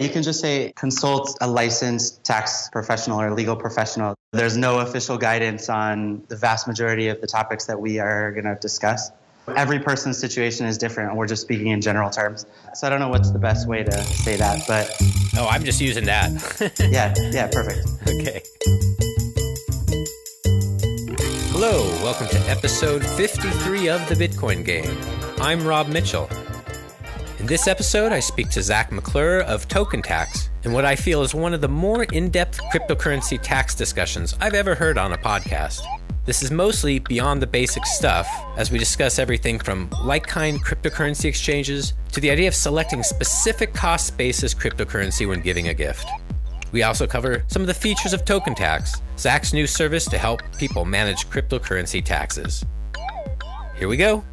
You can just say, consult a licensed tax professional or legal professional. There's no official guidance on the vast majority of the topics that we are going to discuss. Every person's situation is different, and we're just speaking in general terms. So I don't know what's the best way to say that, but... Oh, I'm just using that. yeah, perfect. Okay. Hello, welcome to episode 53 of The Bitcoin Game. I'm Rob Mitchell. In this episode, I speak to Zac McClure of TokenTax in what I feel is one of the more in-depth cryptocurrency tax discussions I've ever heard on a podcast. This is mostly beyond the basic stuff, as we discuss everything from like-kind cryptocurrency exchanges to the idea of selecting specific cost basis cryptocurrency when giving a gift. We also cover some of the features of TokenTax, Zac's new service to help people manage cryptocurrency taxes. Here we go.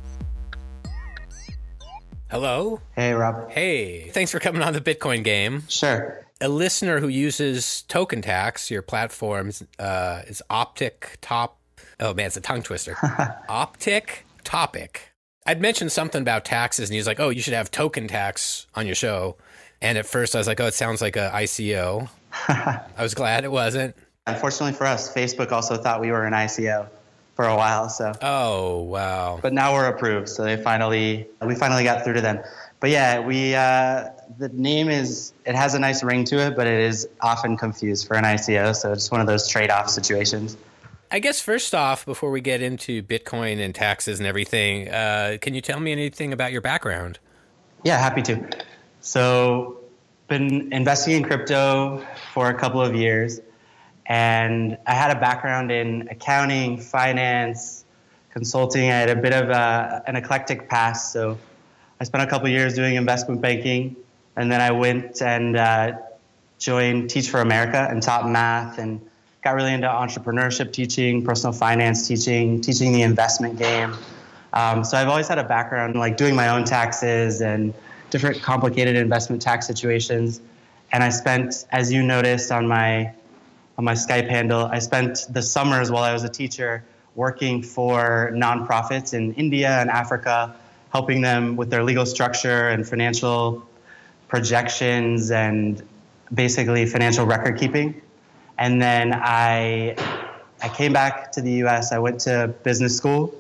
Hello. Hey, Rob. Hey, thanks for coming on The Bitcoin Game. Sure. A listener who uses TokenTax, your platforms, is Optic Top. Oh man, it's a tongue twister. Optic Topic. I'd mentioned something about taxes and he was like, oh, you should have TokenTax on your show. And at first I was like, oh, it sounds like an ICO. I was glad it wasn't. Unfortunately for us, Facebook also thought we were an ICO for a while. So. Oh, wow. But now we're approved. So we finally got through to them. But yeah, the name is, it has a nice ring to it, but it is often confused for an ICO. So it's one of those trade-off situations. I guess first off, before we get into Bitcoin and taxes and everything, can you tell me anything about your background? Yeah, happy to. So, been investing in crypto for a couple of years, and I had a background in accounting, finance, consulting. I had a bit of an eclectic past, so I spent a couple of years doing investment banking, and then I went and joined Teach for America and taught math and got really into entrepreneurship teaching, personal finance teaching, teaching the investment game. So I've always had a background in like doing my own taxes and different complicated investment tax situations. And I spent, as you noticed on my Skype handle, I spent the summers while I was a teacher working for nonprofits in India and Africa, helping them with their legal structure and financial projections and basically financial record keeping. And then I came back to the U.S. I went to business school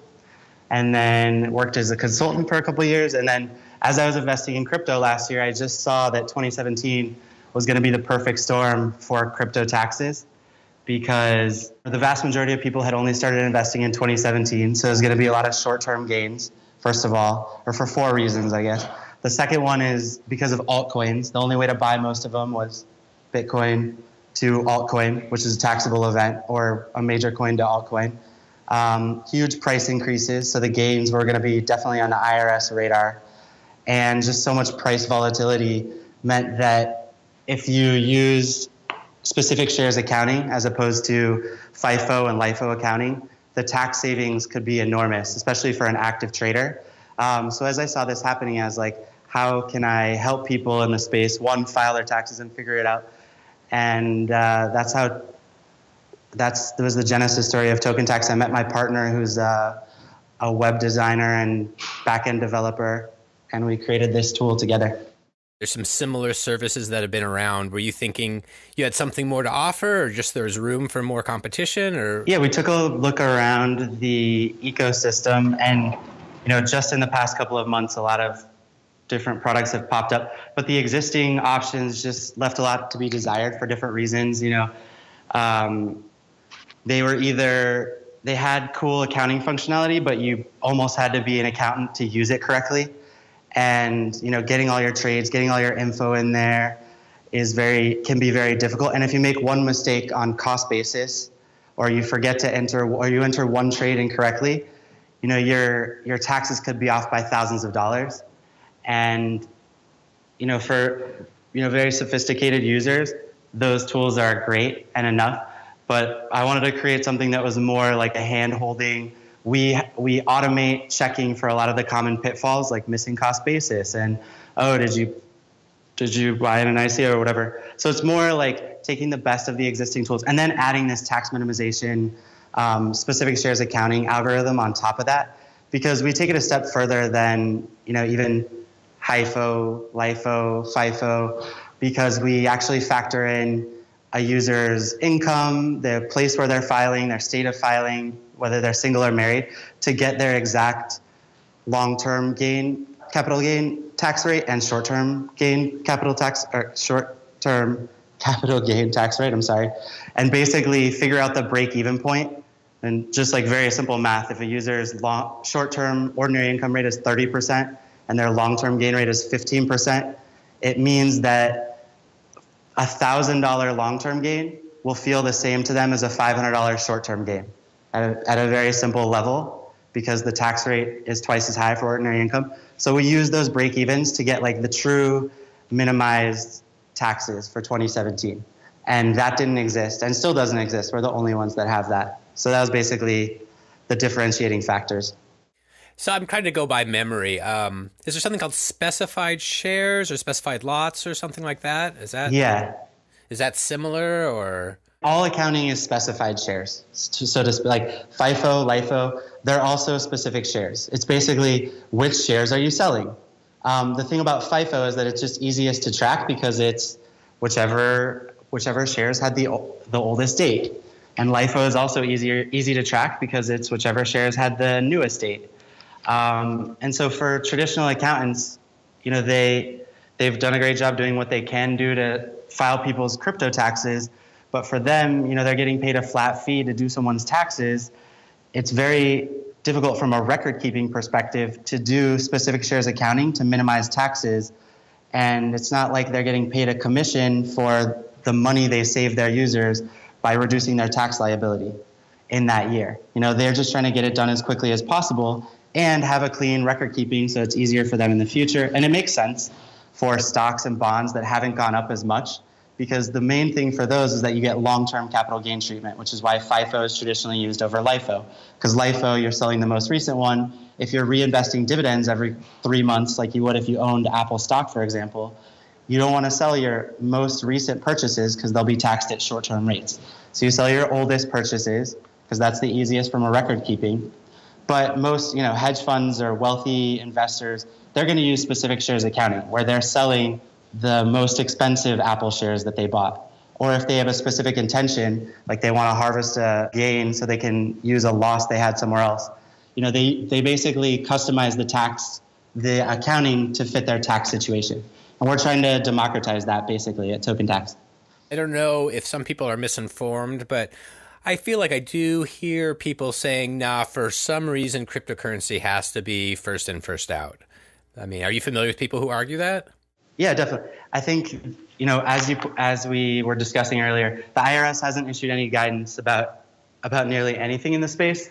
and then worked as a consultant for a couple of years. And then as I was investing in crypto last year, I just saw that 2017 was going to be the perfect storm for crypto taxes because the vast majority of people had only started investing in 2017. So there's going to be a lot of short-term gains, first of all, or for four reasons, I guess. The second one is because of altcoins. The only way to buy most of them was Bitcoin to altcoin, which is a taxable event, or a major coin to altcoin. Huge price increases, so the gains were going to be definitely on the IRS radar. And just so much price volatility meant that if you used specific shares accounting as opposed to FIFO and LIFO accounting, the tax savings could be enormous, especially for an active trader. So as I saw this happening, I was like, how can I help people in the space, one, file their taxes and figure it out? And that was the genesis story of TokenTax. I met my partner, who's a web designer and back-end developer, and we created this tool together. There's some similar services that have been around. Were you thinking you had something more to offer, or just there's room for more competition? Or yeah, we took a look around the ecosystem, and just in the past couple of months, a lot of different products have popped up, but the existing options just left a lot to be desired for different reasons. They had cool accounting functionality, but you almost had to be an accountant to use it correctly. And getting all your trades, getting all your info in there can be very difficult. And if you make one mistake on cost basis, or you forget to enter, or you enter one trade incorrectly, your taxes could be off by thousands of dollars. And, for, very sophisticated users, those tools are great and enough. But I wanted to create something that was more like a hand-holding. We automate checking for a lot of the common pitfalls, like missing cost basis and, oh, did you buy an ICO or whatever? So it's more like taking the best of the existing tools and then adding this tax minimization, specific shares accounting algorithm on top of that, because we take it a step further than, even HIFO, LIFO, FIFO. because we actually factor in a user's income, the place where they're filing, their state of filing, whether they're single or married, to get their exact long-term gain, capital gain tax rate and short-term gain capital tax, or short-term capital gain tax rate, I'm sorry, and basically figure out the break-even point. And just like very simple math, if a user's short-term ordinary income rate is 30% and their long-term gain rate is 15%, it means that a $1,000 long-term gain will feel the same to them as a $500 short-term gain at a very simple level, because the tax rate is twice as high for ordinary income. So we use those break-evens to get like the true minimized taxes for 2017. And that didn't exist and still doesn't exist. We're the only ones that have that. So that was basically the differentiating factors. So I'm trying to go by memory. Is there something called specified shares or specified lots or something like that? Is that, yeah. Is that similar or? All accounting is specified shares. So to like FIFO, LIFO, they're also specific shares. It's basically which shares are you selling? The thing about FIFO is that it's just easiest to track because it's whichever shares had the oldest date. And LIFO is also easy to track because it's whichever shares had the newest date. And so for traditional accountants, you know, they've done a great job doing what they can do to file people's crypto taxes. But for them, you know, they're getting paid a flat fee to do someone's taxes. It's very difficult from a record-keeping perspective to do specific shares accounting to minimize taxes. And it's not like they're getting paid a commission for the money they save their users by reducing their tax liability in that year. You know, they're just trying to get it done as quickly as possible and have a clean record keeping so it's easier for them in the future. And it makes sense for stocks and bonds that haven't gone up as much, because the main thing for those is that you get long-term capital gain treatment, which is why FIFO is traditionally used over LIFO, because LIFO, you're selling the most recent one. If you're reinvesting dividends every 3 months, like you would if you owned Apple stock, for example, you don't want to sell your most recent purchases because they'll be taxed at short-term rates. So you sell your oldest purchases because that's the easiest from a record keeping. But most, you know, hedge funds or wealthy investors, they're going to use specific shares accounting where they're selling the most expensive Apple shares that they bought. Or if they have a specific intention, like they want to harvest a gain so they can use a loss they had somewhere else. You know, they basically customize the accounting to fit their tax situation. And we're trying to democratize that basically at TokenTax. I don't know if some people are misinformed, but I feel like I do hear people saying, nah, for some reason, cryptocurrency has to be first in, first out. I mean, are you familiar with people who argue that? Yeah, definitely. I think, you know, as we were discussing earlier, the IRS hasn't issued any guidance about nearly anything in the space.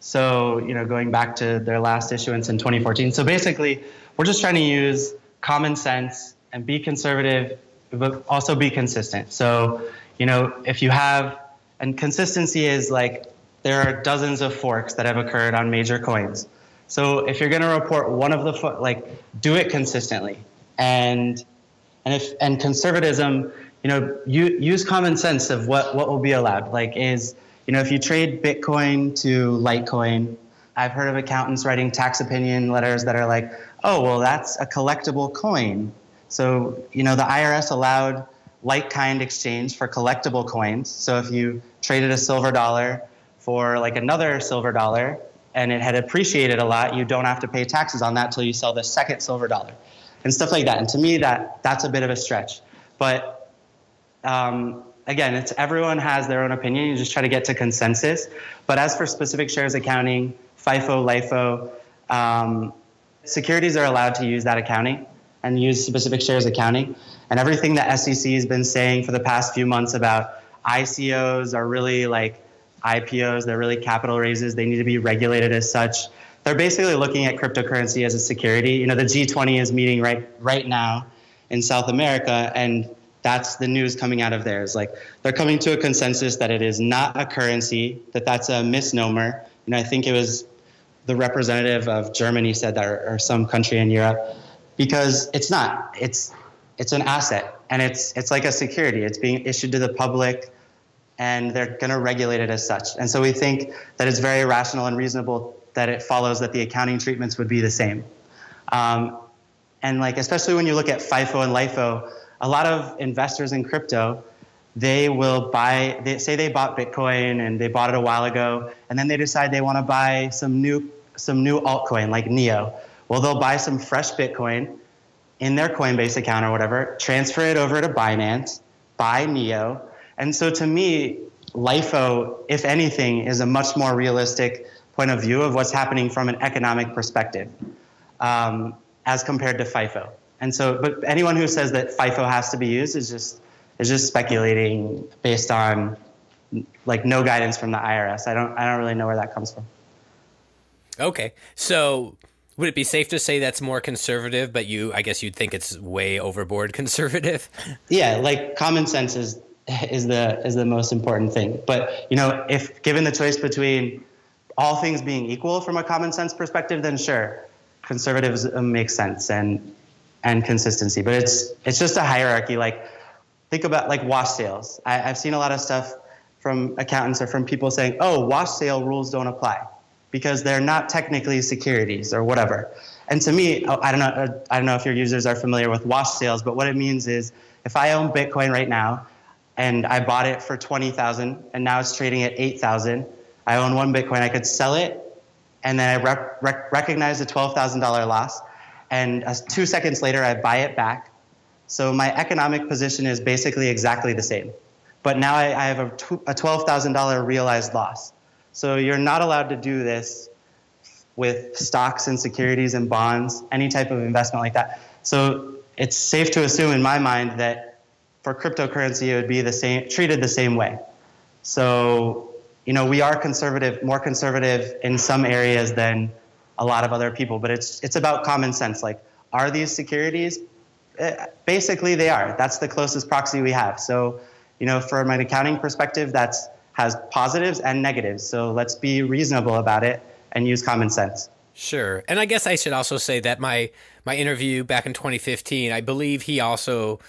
So, you know, going back to their last issuance in 2014. So basically, we're just trying to use common sense and be conservative, but also be consistent. So, you know, if you have, and consistency is like, there are dozens of forks that have occurred on major coins. So if you're going to report one of the, like, do it consistently. And conservatism, you know, use common sense of what will be allowed. Like is, you know, if you trade Bitcoin to Litecoin, I've heard of accountants writing tax opinion letters that are like, oh, well, that's a collectible coin. So, you know, the IRS allowed like-kind exchange for collectible coins. So if you traded a silver dollar for like another silver dollar and it had appreciated a lot, you don't have to pay taxes on that till you sell the second silver dollar and stuff like that. And to me, that's a bit of a stretch. But again, it's everyone has their own opinion. You just try to get to consensus. But as for specific shares accounting, FIFO, LIFO, securities are allowed to use that accounting and use specific shares accounting. And everything that SEC has been saying for the past few months about ICOs are really like IPOs, they're really capital raises, they need to be regulated as such. They're basically looking at cryptocurrency as a security. You know, the G20 is meeting right now in South America, and that's the news coming out of there. It's like they're coming to a consensus that it is not a currency, that's a misnomer. And I think it was the representative of Germany said that, or some country in Europe, because it's not. It's an asset, and it's like a security. It's being issued to the public, and they're going to regulate it as such. And so we think that it's very rational and reasonable that it follows that the accounting treatments would be the same. And like especially when you look at FIFO and LIFO, a lot of investors in crypto, they will buy, they say they bought Bitcoin and they bought it a while ago, and then they decide they want to buy some new altcoin like NEO. Well, they'll buy some fresh Bitcoin in their Coinbase account or whatever, transfer it over to Binance, buy NEO. And so to me, LIFO, if anything, is a much more realistic point of view of what's happening from an economic perspective as compared to FIFO. And so, but anyone who says that FIFO has to be used is just speculating based on like no guidance from the IRS. I don't really know where that comes from. Okay. So would it be safe to say that's more conservative, but I guess you'd think it's way overboard conservative? Yeah, like common sense is the most important thing. But, you know, if given the choice between all things being equal from a common sense perspective, then sure, conservatism makes sense and consistency. But it's just a hierarchy. Like, think about like wash sales. I've seen a lot of stuff from accountants or from people saying, oh, wash sale rules don't apply because they're not technically securities or whatever. And to me, I don't know if your users are familiar with wash sales, but what it means is if I own Bitcoin right now and I bought it for 20,000 and now it's trading at 8,000, I own one Bitcoin, I could sell it, and then I recognize a $12,000 loss, and 2 seconds later I buy it back. So my economic position is basically exactly the same, but now I have a $12,000 realized loss. So you're not allowed to do this with stocks and securities and bonds, any type of investment like that. So it's safe to assume in my mind that for cryptocurrency, it would be the same, treated the same way. So, you know, we are conservative, more conservative in some areas than a lot of other people, but it's about common sense. Like, are these securities? Basically they are. That's the closest proxy we have. So, you know, from an accounting perspective, that's has positives and negatives. So let's be reasonable about it and use common sense. Sure. And I guess I should also say that my interview back in 2015, I believe he also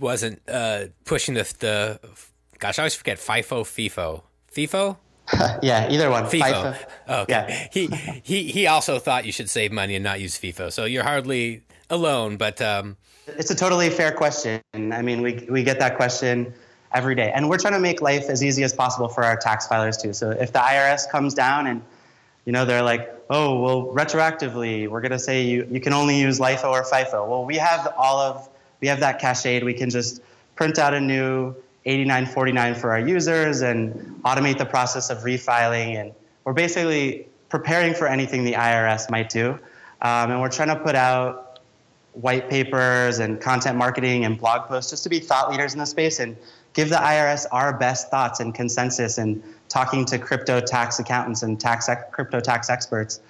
wasn't pushing the gosh, I always forget, FIFO, FIFO. FIFO? Yeah, either one. FIFO. Oh, okay. Yeah. he also thought you should save money and not use FIFO. So you're hardly alone, but it's a totally fair question. I mean, we get that question every day, and we're trying to make life as easy as possible for our tax filers too. So if the IRS comes down and, you know, they're like, oh, well, retroactively, we're going to say you can only use LIFO or FIFO. Well, we have that cachet. We can just print out a new 8949 for our users and automate the process of refiling. And we're basically preparing for anything the IRS might do. And we're trying to put out white papers and content marketing and blog posts just to be thought leaders in the space and give the IRS our best thoughts and consensus and talking to crypto tax accountants and crypto tax experts,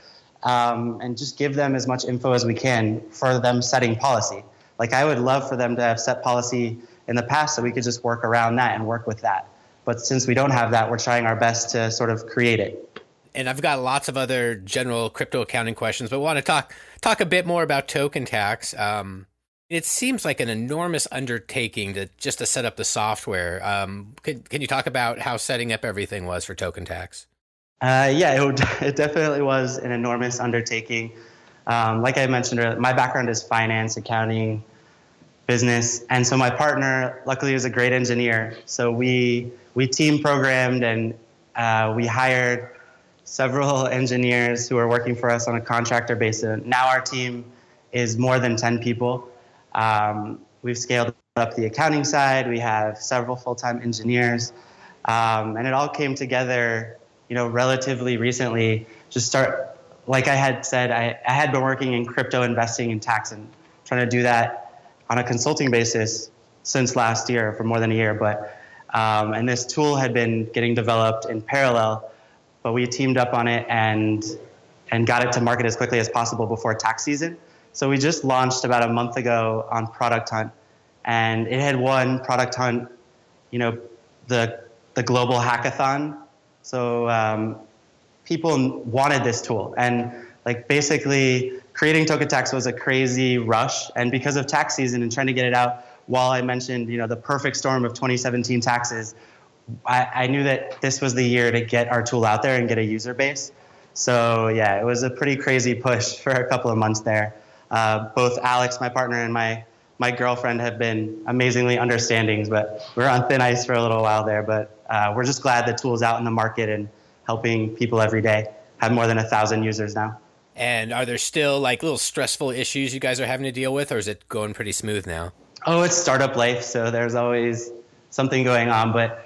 and just give them as much info as we can for them setting policy. Like, I would love for them to have set policy in the past so we could just work around that and work with that. But since we don't have that, we're trying our best to sort of create it. And I've got lots of other general crypto accounting questions, but want to talk a bit more about TokenTax. It seems like an enormous undertaking just to set up the software. Can you talk about how setting up everything was for TokenTax? Yeah, it definitely was an enormous undertaking. Like I mentioned earlier, my background is finance, accounting, business. And so my partner, luckily, is a great engineer. So we team programmed, and we hired several engineers who are working for us on a contractor basis. Now our team is more than 10 people. We've scaled up the accounting side. We have several full-time engineers. And it all came together, you know, relatively recently. Like I had said, I had been working in crypto investing and tax and trying to do that on a consulting basis since last year, for more than a year. But and this tool had been getting developed in parallel, but we teamed up on it and got it to market as quickly as possible before tax season. So we just launched about a month ago on Product Hunt, and it had won Product Hunt, you know, the global hackathon. So people wanted this tool, and like basically, creating TokenTax was a crazy rush, and because of tax season and trying to get it out, while I mentioned, you know, the perfect storm of 2017 taxes, I knew that this was the year to get our tool out there and get a user base. So yeah, it was a pretty crazy push for a couple of months there. Both Alex, my partner, and my my girlfriend have been amazingly understanding, but we were on thin ice for a little while there. But we're just glad the tool's out in the market and helping people every day. Have more than 1,000 users now. And are there still like little stressful issues you guys are having to deal with, or is it going pretty smooth now? Oh, it's startup life, so there's always something going on. But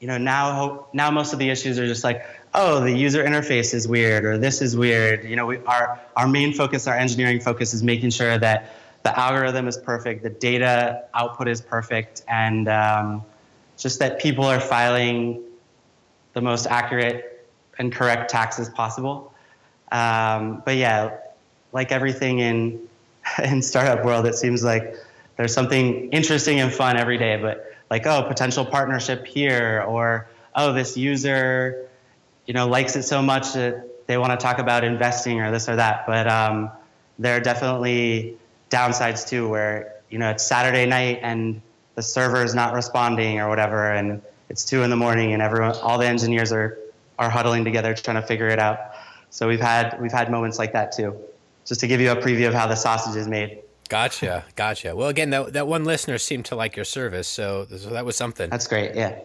you know, now most of the issues are just like, oh, the user interface is weird, or this is weird. You know, our main focus, our engineering focus, is making sure that the algorithm is perfect, the data output is perfect, and just that people are filing the most accurate and correct taxes possible. But yeah, like everything in startup world, it seems like there's something interesting and fun every day. But like, oh, potential partnership here, or oh, this user, you know, likes it so much that they want to talk about investing or this or that. But there are definitely downsides too, where, you know, it's Saturday night and the server is not responding or whatever, and it's 2 in the morning, and everyone, all the engineers are huddling together trying to figure it out. So we've had moments like that too. Just to give you a preview of how the sausage is made. Gotcha, gotcha. Well, again, that one listener seemed to like your service, so that was something. That's great, yeah.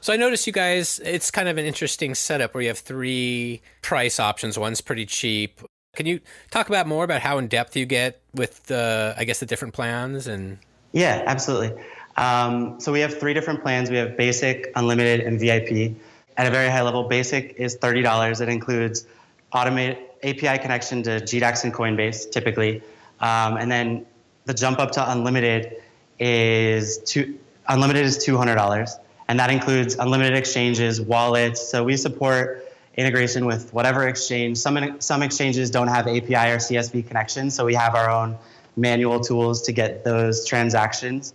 So I noticed you guys, it's kind of an interesting setup where you have 3 price options. One's pretty cheap. Can you talk about more about how in depth you get with the, I guess, the different plans? And yeah, absolutely. So we have 3 different plans. We have basic, unlimited, and VIP. At a very high level, basic is $30. It includes automated API connection to GDAX and Coinbase, typically. And then the jump up to unlimited is $200. And that includes unlimited exchanges, wallets. So we support integration with whatever exchange. Some exchanges don't have API or CSV connections, so we have our own manual tools to get those transactions.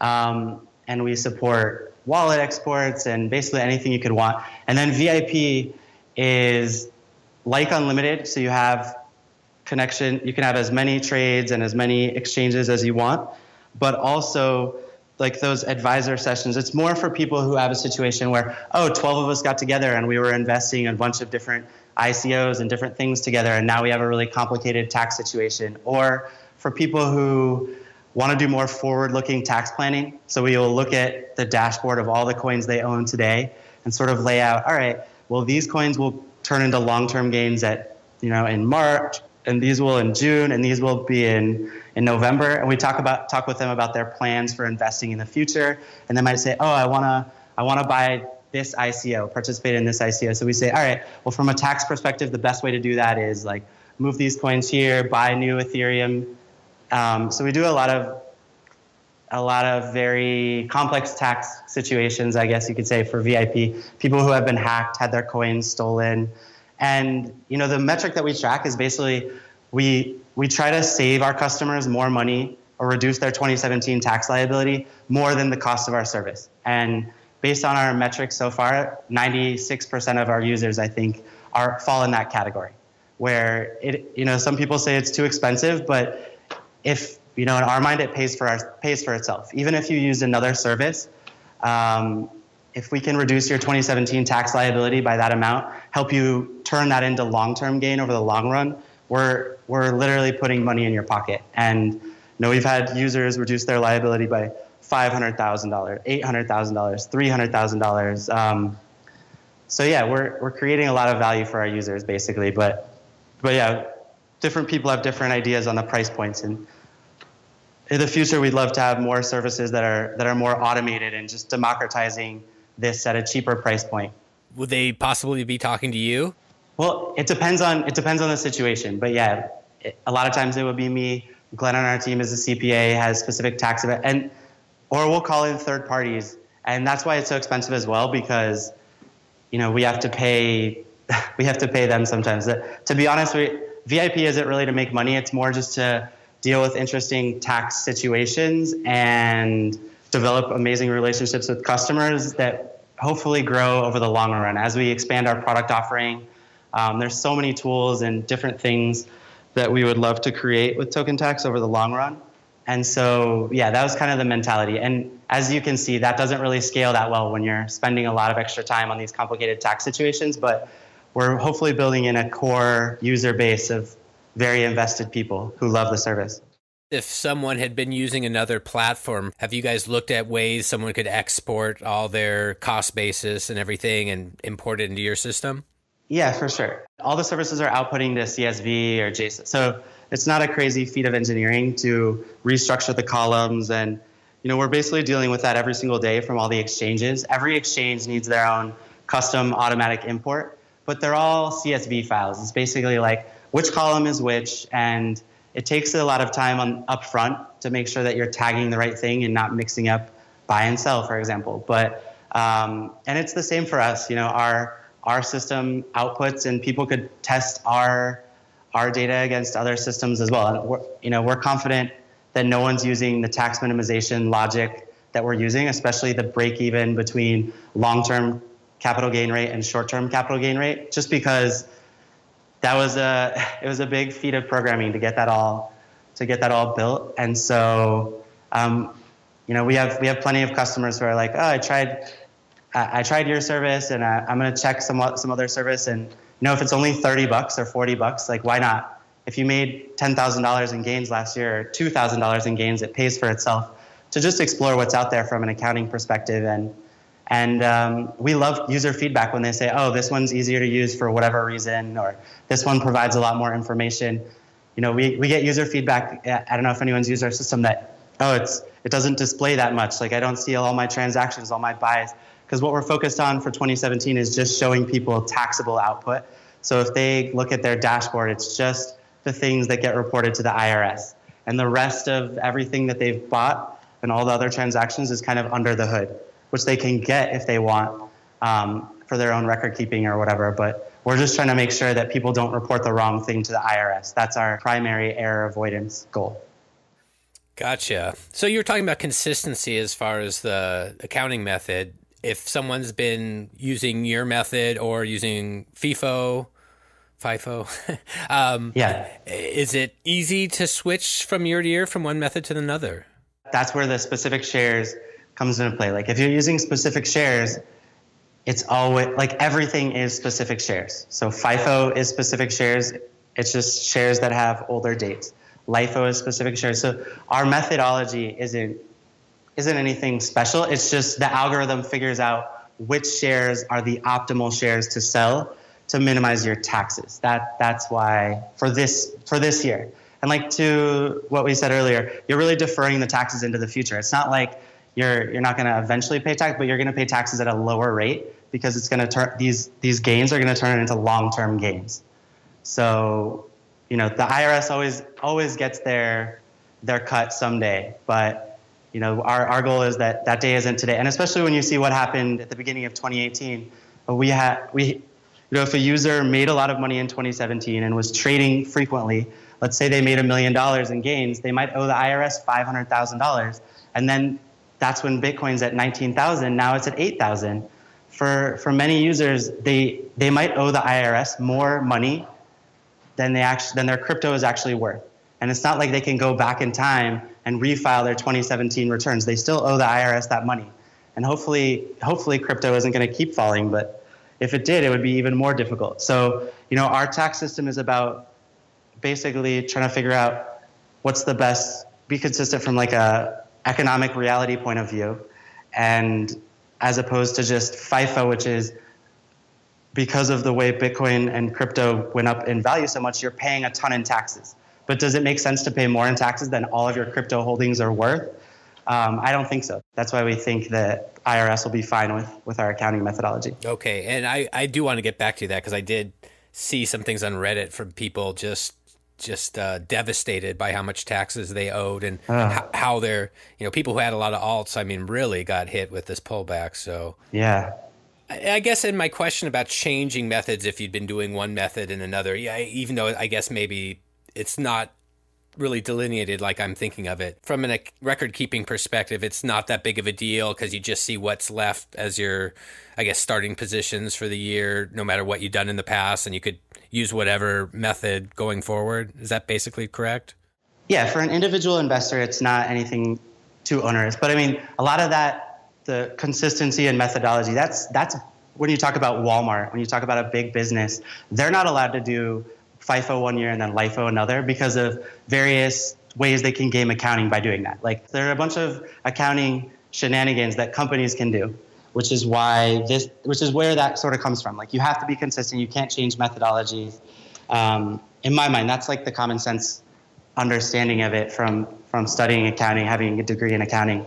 And we support wallet exports and basically anything you could want. And then VIP is like unlimited, so you have connection, you can have as many trades and as many exchanges as you want, but also like those advisor sessions, it's more for people who have a situation where, oh, 12 of us got together and we were investing in a bunch of different ICOs and different things together, and now we have a really complicated tax situation. Or for people who want to do more forward-looking tax planning, so we will look at the dashboard of all the coins they own today and sort of lay out, all right, well, these coins will turn into long-term gains at, you know, in March, and these will in June, and these will be in November. And we talk with them about their plans for investing in the future. And they might say, oh, I wanna buy this ICO, participate in this ICO. So we say, all right, well, from a tax perspective, the best way to do that is like move these coins here, buy new Ethereum. So we do a lot of very complex tax situations, I guess you could say, for VIP, people who have been hacked, had their coins stolen. And, you know, the metric that we track is basically we try to save our customers more money or reduce their 2017 tax liability more than the cost of our service. And based on our metrics so far, 96% of our users, I think, fall in that category where, it, you know, some people say it's too expensive, but if, you know, in our mind, it pays for itself. Even if you used another service, if we can reduce your 2017 tax liability by that amount, help you turn that into long-term gain over the long run, we're literally putting money in your pocket. And, you know, we've had users reduce their liability by $500,000, $800,000, $300,000. So yeah, we're creating a lot of value for our users, basically. But yeah, different people have different ideas on the price points, and in the future, we'd love to have more services that are more automated and just democratizing this at a cheaper price point. Would they possibly be talking to you? Well, it depends on the situation. But yeah, a lot of times it would be me. Glenn on our team is a CPA, has specific tax event, or we'll call in third parties, and that's why it's so expensive as well, because, you know, we have to pay them sometimes. To be honest, VIP isn't really to make money; it's more just to deal with interesting tax situations and develop amazing relationships with customers that hopefully grow over the long run. As we expand our product offering, there's so many tools and different things that we would love to create with TokenTax over the long run. And so, yeah, that was kind of the mentality. And as you can see, that doesn't really scale that well when you're spending a lot of extra time on these complicated tax situations, but we're hopefully building in a core user base of very invested people who love the service. If someone had been using another platform, have you guys looked at ways someone could export all their cost basis and everything and import it into your system? Yeah, for sure. All the services are outputting to CSV or JSON. So it's not a crazy feat of engineering to restructure the columns. And, you know, we're basically dealing with that every single day from all the exchanges. Every exchange needs their own custom automatic import, but they're all CSV files. It's basically like which column is which, and it takes a lot of time up front to make sure that you're tagging the right thing and not mixing up buy and sell, for example. But and it's the same for us. You know, our system outputs, and people could test our data against other systems as well. And we're confident that no one's using the tax minimization logic that we're using, especially the break even between long-term capital gain rate and short-term capital gain rate, just because it was a big feat of programming to get that all built. And so, we have plenty of customers who are like, oh, I tried your service, and I'm going to check some other service. And if it's only $30 or $40, like, why not? If you made $10,000 in gains last year or $2,000 in gains, it pays for itself to just explore what's out there from an accounting perspective. And we love user feedback when they say, oh, this one's easier to use for whatever reason, or this one provides a lot more information. You know, we get user feedback. I don't know if anyone's used our system that, oh, it doesn't display that much. Like, I don't see all my transactions, all my buys. Because what we're focused on for 2017 is just showing people taxable output. So if they look at their dashboard, it's just the things that get reported to the IRS. And the rest of everything that they've bought and all the other transactions is kind of under the hood, which they can get if they want for their own record keeping or whatever. But we're just trying to make sure that people don't report the wrong thing to the IRS. That's our primary error avoidance goal. Gotcha. So you're talking about consistency as far as the accounting method. If someone's been using your method or using FIFO, is it easy to switch from year to year from one method to another? That's where the specific shares comes into play. Like, if you're using specific shares, it's always like everything is specific shares. So FIFO is specific shares. It's just shares that have older dates. LIFO is specific shares. So our methodology isn't anything special. It's just the algorithm figures out which shares are the optimal shares to sell to minimize your taxes. That's why for this year. And like to what we said earlier, you're really deferring the taxes into the future. It's not like you're not going to eventually pay tax, but you're going to pay taxes at a lower rate because it's going to turn these gains are going to turn into long-term gains. So, the IRS always gets their cut someday, but our goal is that day isn't today. And especially when you see what happened at the beginning of 2018, if a user made a lot of money in 2017 and was trading frequently, let's say they made $1 million in gains, they might owe the IRS $500,000, and then that's when Bitcoin's at 19,000. Now it's at 8,000. For many users, they might owe the IRS more money than their crypto is actually worth. And it's not like they can go back in time and refile their 2017 returns. They still owe the IRS that money. And hopefully crypto isn't going to keep falling. But if it did, it would be even more difficult. So, our tax system is about basically trying to figure out what's the best, be consistent from like a economic reality point of view, and as opposed to just FIFO, which is because of the way Bitcoin and crypto went up in value so much, you're paying a ton in taxes. But does it make sense to pay more in taxes than all of your crypto holdings are worth? I don't think so. That's why we think that IRS will be fine with our accounting methodology. Okay, and I do want to get back to that because I did see some things on Reddit from people just devastated by how much taxes they owed and how they're, people who had a lot of alts, really got hit with this pullback. So yeah, I guess in my question about changing methods, if you'd been doing one method and another, yeah, even though I guess maybe it's not really delineated like I'm thinking of it from a record keeping perspective, it's not that big of a deal because you just see what's left as your, I guess, starting positions for the year, no matter what you've done in the past, and you could use whatever method going forward. Is that basically correct? Yeah, for an individual investor, it's not anything too onerous. But a lot of that, the consistency and methodology, that's when you talk about Walmart, when you talk about a big business, they're not allowed to do FIFO one year and then LIFO another because of various ways they can game accounting by doing that. Like, there are a bunch of accounting shenanigans that companies can do, which is why this, which is where that sort of comes from. Like, you have to be consistent. You can't change methodologies. In my mind, that's like the common sense understanding of it from studying accounting, having a degree in accounting.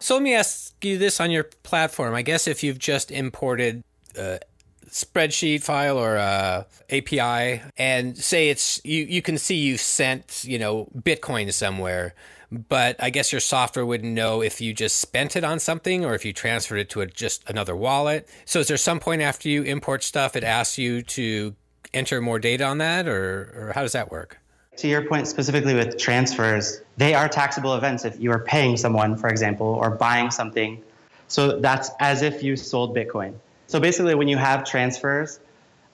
So let me ask you this on your platform. I guess if you've just imported a spreadsheet file or a API and say it's, you can see you've sent, you know, Bitcoin somewhere, but I guess your software wouldn't know if you just spent it on something or if you transferred it to just another wallet. So is there some point after you import stuff, it asks you to enter more data on that, or how does that work? To your point specifically with transfers, they are taxable events if you are paying someone, for example, or buying something. So that's as if you sold Bitcoin. So basically when you have transfers,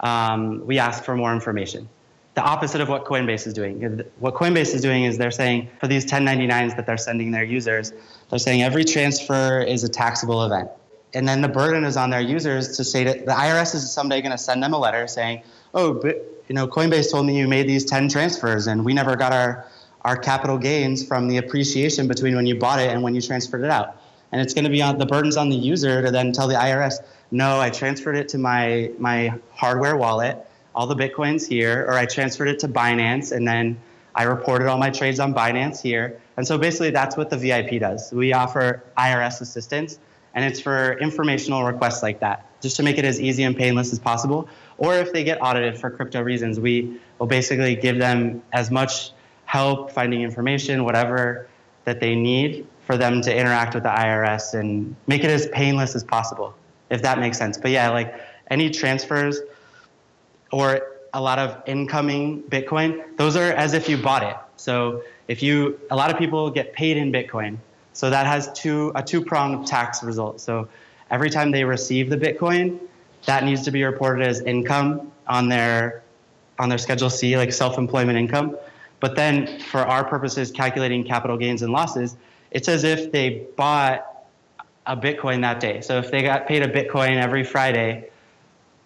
we ask for more information. The opposite of what Coinbase is doing. What Coinbase is doing is they're saying for these 1099s that they're sending their users, they're saying every transfer is a taxable event. And then the burden is on their users to say that the IRS is someday going to send them a letter saying, oh, but, you know, Coinbase told me you made these 10 transfers and we never got our capital gains from the appreciation between when you bought it and when you transferred it out. And it's going to be on the burden's on the user to then tell the IRS, no, I transferred it to my hardware wallet, all the Bitcoin's here, or I transferred it to Binance and then I reported all my trades on Binance here. And so basically that's what the VIP does. We offer IRS assistance. And it's for informational requests like that, just to make it as easy and painless as possible. Or if they get audited for crypto reasons, we will basically give them as much help finding information, whatever that they need for them to interact with the IRS and make it as painless as possible, if that makes sense. But yeah, like any transfers or a lot of incoming Bitcoin, those are as if you bought it. So if you, a lot of people get paid in Bitcoin. So that has a two-pronged tax result. So every time they receive the Bitcoin, that needs to be reported as income on their Schedule C, like self-employment income. But then for our purposes, calculating capital gains and losses, it's as if they bought a Bitcoin that day. So if they got paid a Bitcoin every Friday,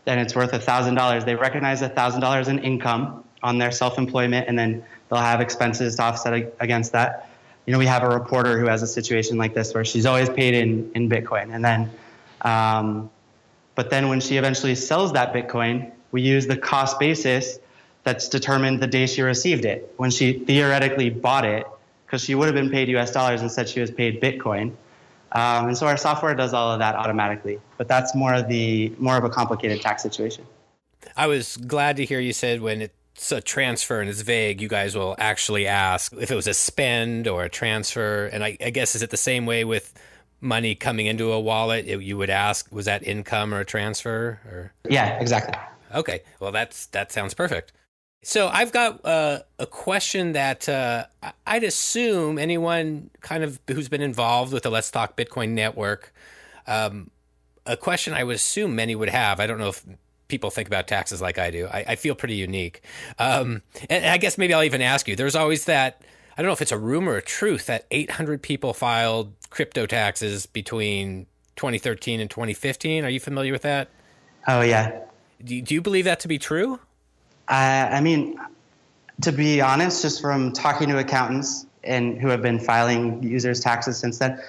then it's worth $1,000. They recognize $1,000 in income on their self-employment, and then they'll have expenses to offset against that. You know, we have a reporter who has a situation like this where she's always paid in Bitcoin. And then, but then when she eventually sells that Bitcoin, we use the cost basis that's determined the day she received it. When she theoretically bought it, because she would have been paid US dollars and said she was paid Bitcoin. And so our software does all of that automatically, but that's more of a complicated tax situation. I was glad to hear you said when it's a transfer and it's vague, you guys will actually ask if it was a spend or a transfer. And I guess, is it the same way with money coming into a wallet? You would ask, was that income or a transfer? Or? Yeah, exactly. Okay. Well, that sounds perfect. So I've got a question that I'd assume anyone kind of who's been involved with the Let's Talk Bitcoin network, a question I would assume many would have. I don't know if people think about taxes like I do. I feel pretty unique. And I guess maybe I'll even ask you, there's always that, I don't know if it's a rumor or truth, that 800 people filed crypto taxes between 2013 and 2015. Are you familiar with that? Oh, yeah. Do you believe that to be true? I mean, to be honest, just from talking to accountants and who have been filing users' taxes since then,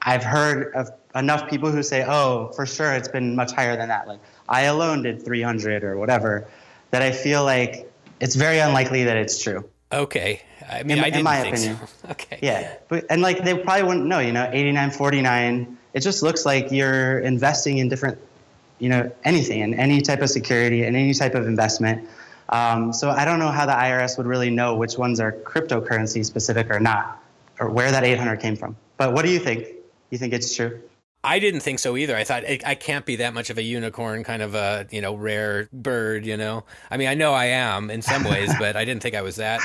I've heard of enough people who say, oh, for sure, it's been much higher than that. Like, I alone did 300 or whatever, that I feel like it's very unlikely that it's true. Okay. I mean, in my opinion. Okay. Yeah. But, and like, they probably wouldn't know, you know, 89, 49, it just looks like you're investing in different, you know, anything and any type of security and any type of investment. So I don't know how the IRS would really know which ones are cryptocurrency specific or not, or where that 800 came from. But what do you think? You think it's true? I didn't think so either. I thought I can't be that much of a unicorn, kind of a, you know, rare bird, you know. I mean, I know I am in some ways, but I didn't think I was that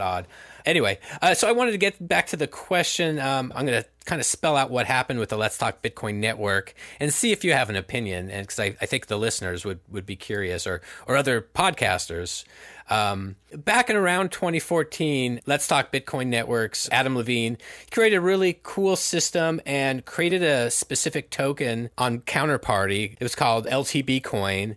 odd. Anyway, so I wanted to get back to the question. I'm going to kind of spell out what happened with the Let's Talk Bitcoin network and see if you have an opinion, and because I think the listeners would be curious, or other podcasters. Back in around 2014, Let's Talk Bitcoin Network's Adam Levine created a really cool system and created a specific token on Counterparty. It was called LTB Coin.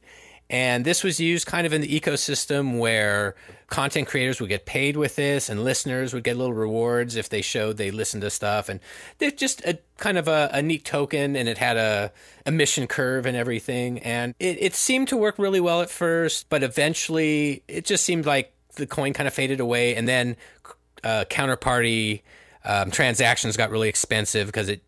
And this was used kind of in the ecosystem where content creators would get paid with this, and listeners would get little rewards if they showed they listened to stuff. And they're just a kind of a neat token, and it had a emission curve and everything. And it seemed to work really well at first, but eventually it just seemed like the coin kind of faded away. And then counterparty transactions got really expensive because it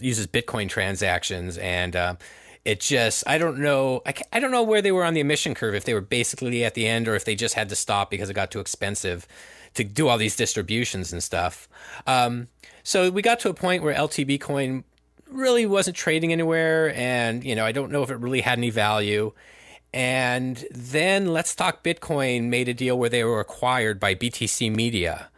uses Bitcoin transactions. And it just, I don't know. I don't know where they were on the emission curve, if they were basically at the end or if they just had to stop because it got too expensive to do all these distributions and stuff. So we got to a point where LTB coin really wasn't trading anywhere. And, you know, I don't know if it really had any value. And then Let's Talk Bitcoin made a deal where they were acquired by BTC Media.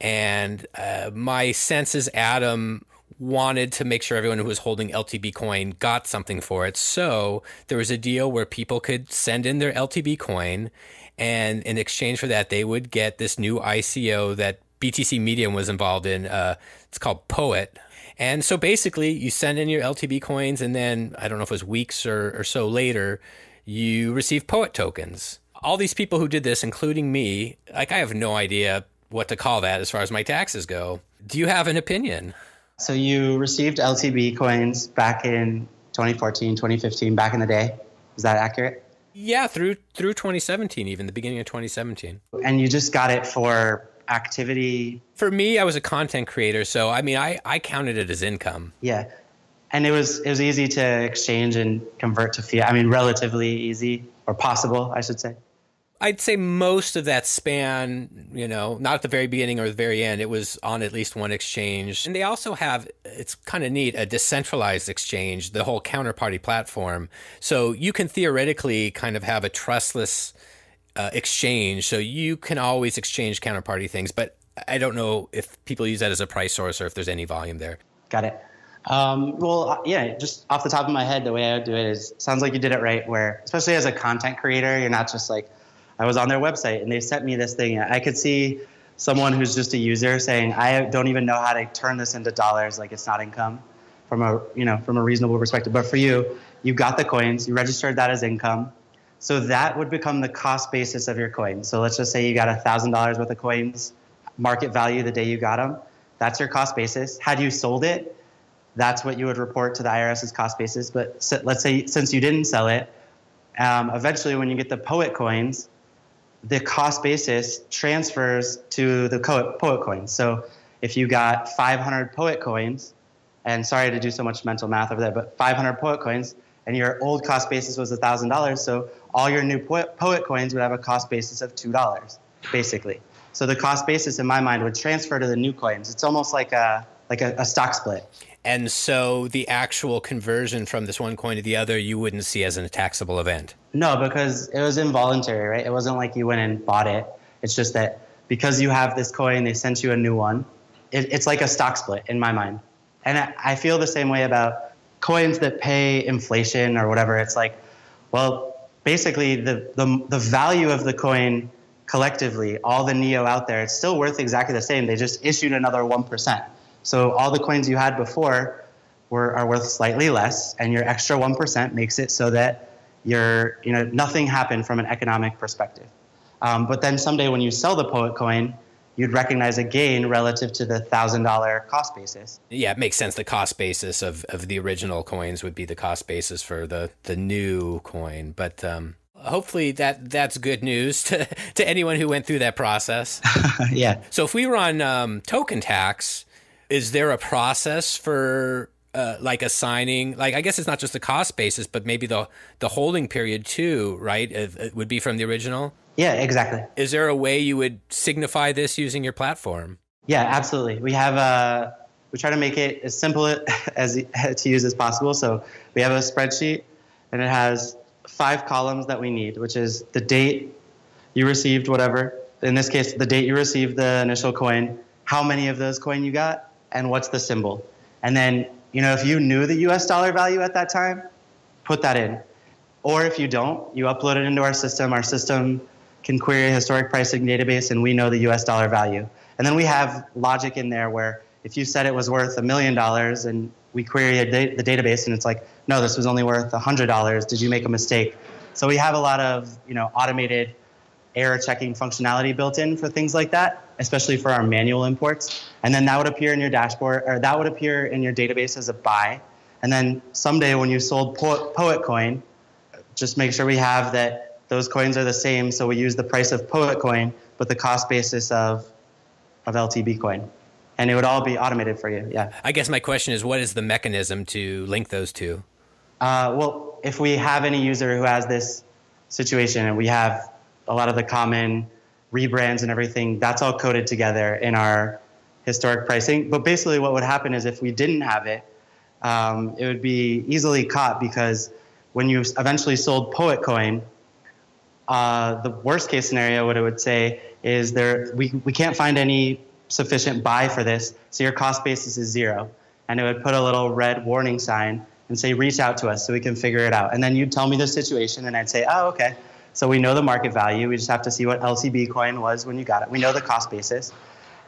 And my sense is Adam wanted to make sure everyone who was holding LTB coin got something for it. So there was a deal where people could send in their LTB coin, and in exchange for that, they would get this new ICO that BTC Media was involved in. It's called Poet. And so basically you send in your LTB coins, and then I don't know if it was weeks or so later, you receive Poet tokens. All these people who did this, including me, like, I have no idea what to call that as far as my taxes go. Do you have an opinion? So you received LTB coins back in 2014, 2015, back in the day. Is that accurate? Yeah, through 2017, even the beginning of 2017. And you just got it for activity? For me, I was a content creator, so I mean, I counted it as income. Yeah. And it was easy to exchange and convert to fiat. I mean, relatively easy, or possible, I should say. I'd say most of that span, you know, not at the very beginning or the very end, it was on at least one exchange. And they also have, it's kind of neat, a decentralized exchange, the whole counterparty platform. So you can theoretically kind of have a trustless exchange. So you can always exchange counterparty things, but I don't know if people use that as a price source or if there's any volume there. Got it. Well, yeah, just off the top of my head, the way I would do it is, sounds like you did it right where, especially as a content creator, you're not just like, I was on their website and they sent me this thing. I could see someone who's just a user saying, I don't even know how to turn this into dollars. Like, it's not income from a reasonable perspective. But for you, you got the coins, you registered that as income. So that would become the cost basis of your coins. So let's just say you got $1,000 worth of coins, market value the day you got them. That's your cost basis. Had you sold it, that's what you would report to the IRS's cost basis. But let's say since you didn't sell it, eventually when you get the Poet coins, the cost basis transfers to the Poet coins. So if you got 500 Poet coins, and sorry to do so much mental math over there, but 500 Poet coins, and your old cost basis was $1,000, so all your new Poet coins would have a cost basis of $2, basically. So the cost basis, in my mind, would transfer to the new coins. It's almost like a stock split. And so the actual conversion from this one coin to the other, you wouldn't see as a taxable event? No, because it was involuntary, right? It wasn't like you went and bought it. It's just that because you have this coin, they sent you a new one. It's like a stock split in my mind. And I feel the same way about coins that pay inflation or whatever. It's like, well, basically the value of the coin collectively, all the NEO out there, it's still worth exactly the same. They just issued another 1%. So all the coins you had before are worth slightly less, and your extra 1% makes it so that you're, you know, nothing happened from an economic perspective. But then someday when you sell the Poet coin, you'd recognize a gain relative to the $1,000 cost basis. Yeah, it makes sense. The cost basis of the original coins would be the cost basis for the new coin. But hopefully that's good news to anyone who went through that process. Yeah. So if we were on TokenTax, is there a process for like assigning, like, I guess it's not just the cost basis, but maybe the holding period too, right? It would be from the original? Yeah, exactly. Is there a way you would signify this using your platform? Yeah, absolutely. We have we try to make it as simple as to use as possible. So we have a spreadsheet and it has 5 columns that we need, which is the date you received whatever. In this case, the date you received the initial coin, how many of those coin you got, and what's the symbol. And then, you know, if you knew the US dollar value at that time, put that in. Or if you don't, you upload it into our system. Our system can query a historic pricing database, and we know the US dollar value. And then we have logic in there where if you said it was worth $1 million and we query the database and it's like, no, this was only worth $100. Did you make a mistake? So we have a lot of, you know, automated error checking functionality built in for things like that, especially for our manual imports. And then that would appear in your dashboard, or that would appear in your database as a buy. And then someday when you sold Poet coin, just make sure we have that those coins are the same. So we use the price of Poet coin, but the cost basis of LTB coin. And it would all be automated for you, yeah. I guess my question is, what is the mechanism to link those two? Well, if we have any user who has this situation, and we have a lot of the common rebrands and everything, that's all coded together in our historic pricing. But basically what would happen is if we didn't have it, it would be easily caught, because when you eventually sold Poet coin, the worst case scenario, what it would say is we can't find any sufficient buy for this, so your cost basis is zero. And it would put a little red warning sign and say, reach out to us so we can figure it out. And then you'd tell me the situation, and I'd say, oh, okay. So we know the market value. We just have to see what LTB coin was when you got it. We know the cost basis,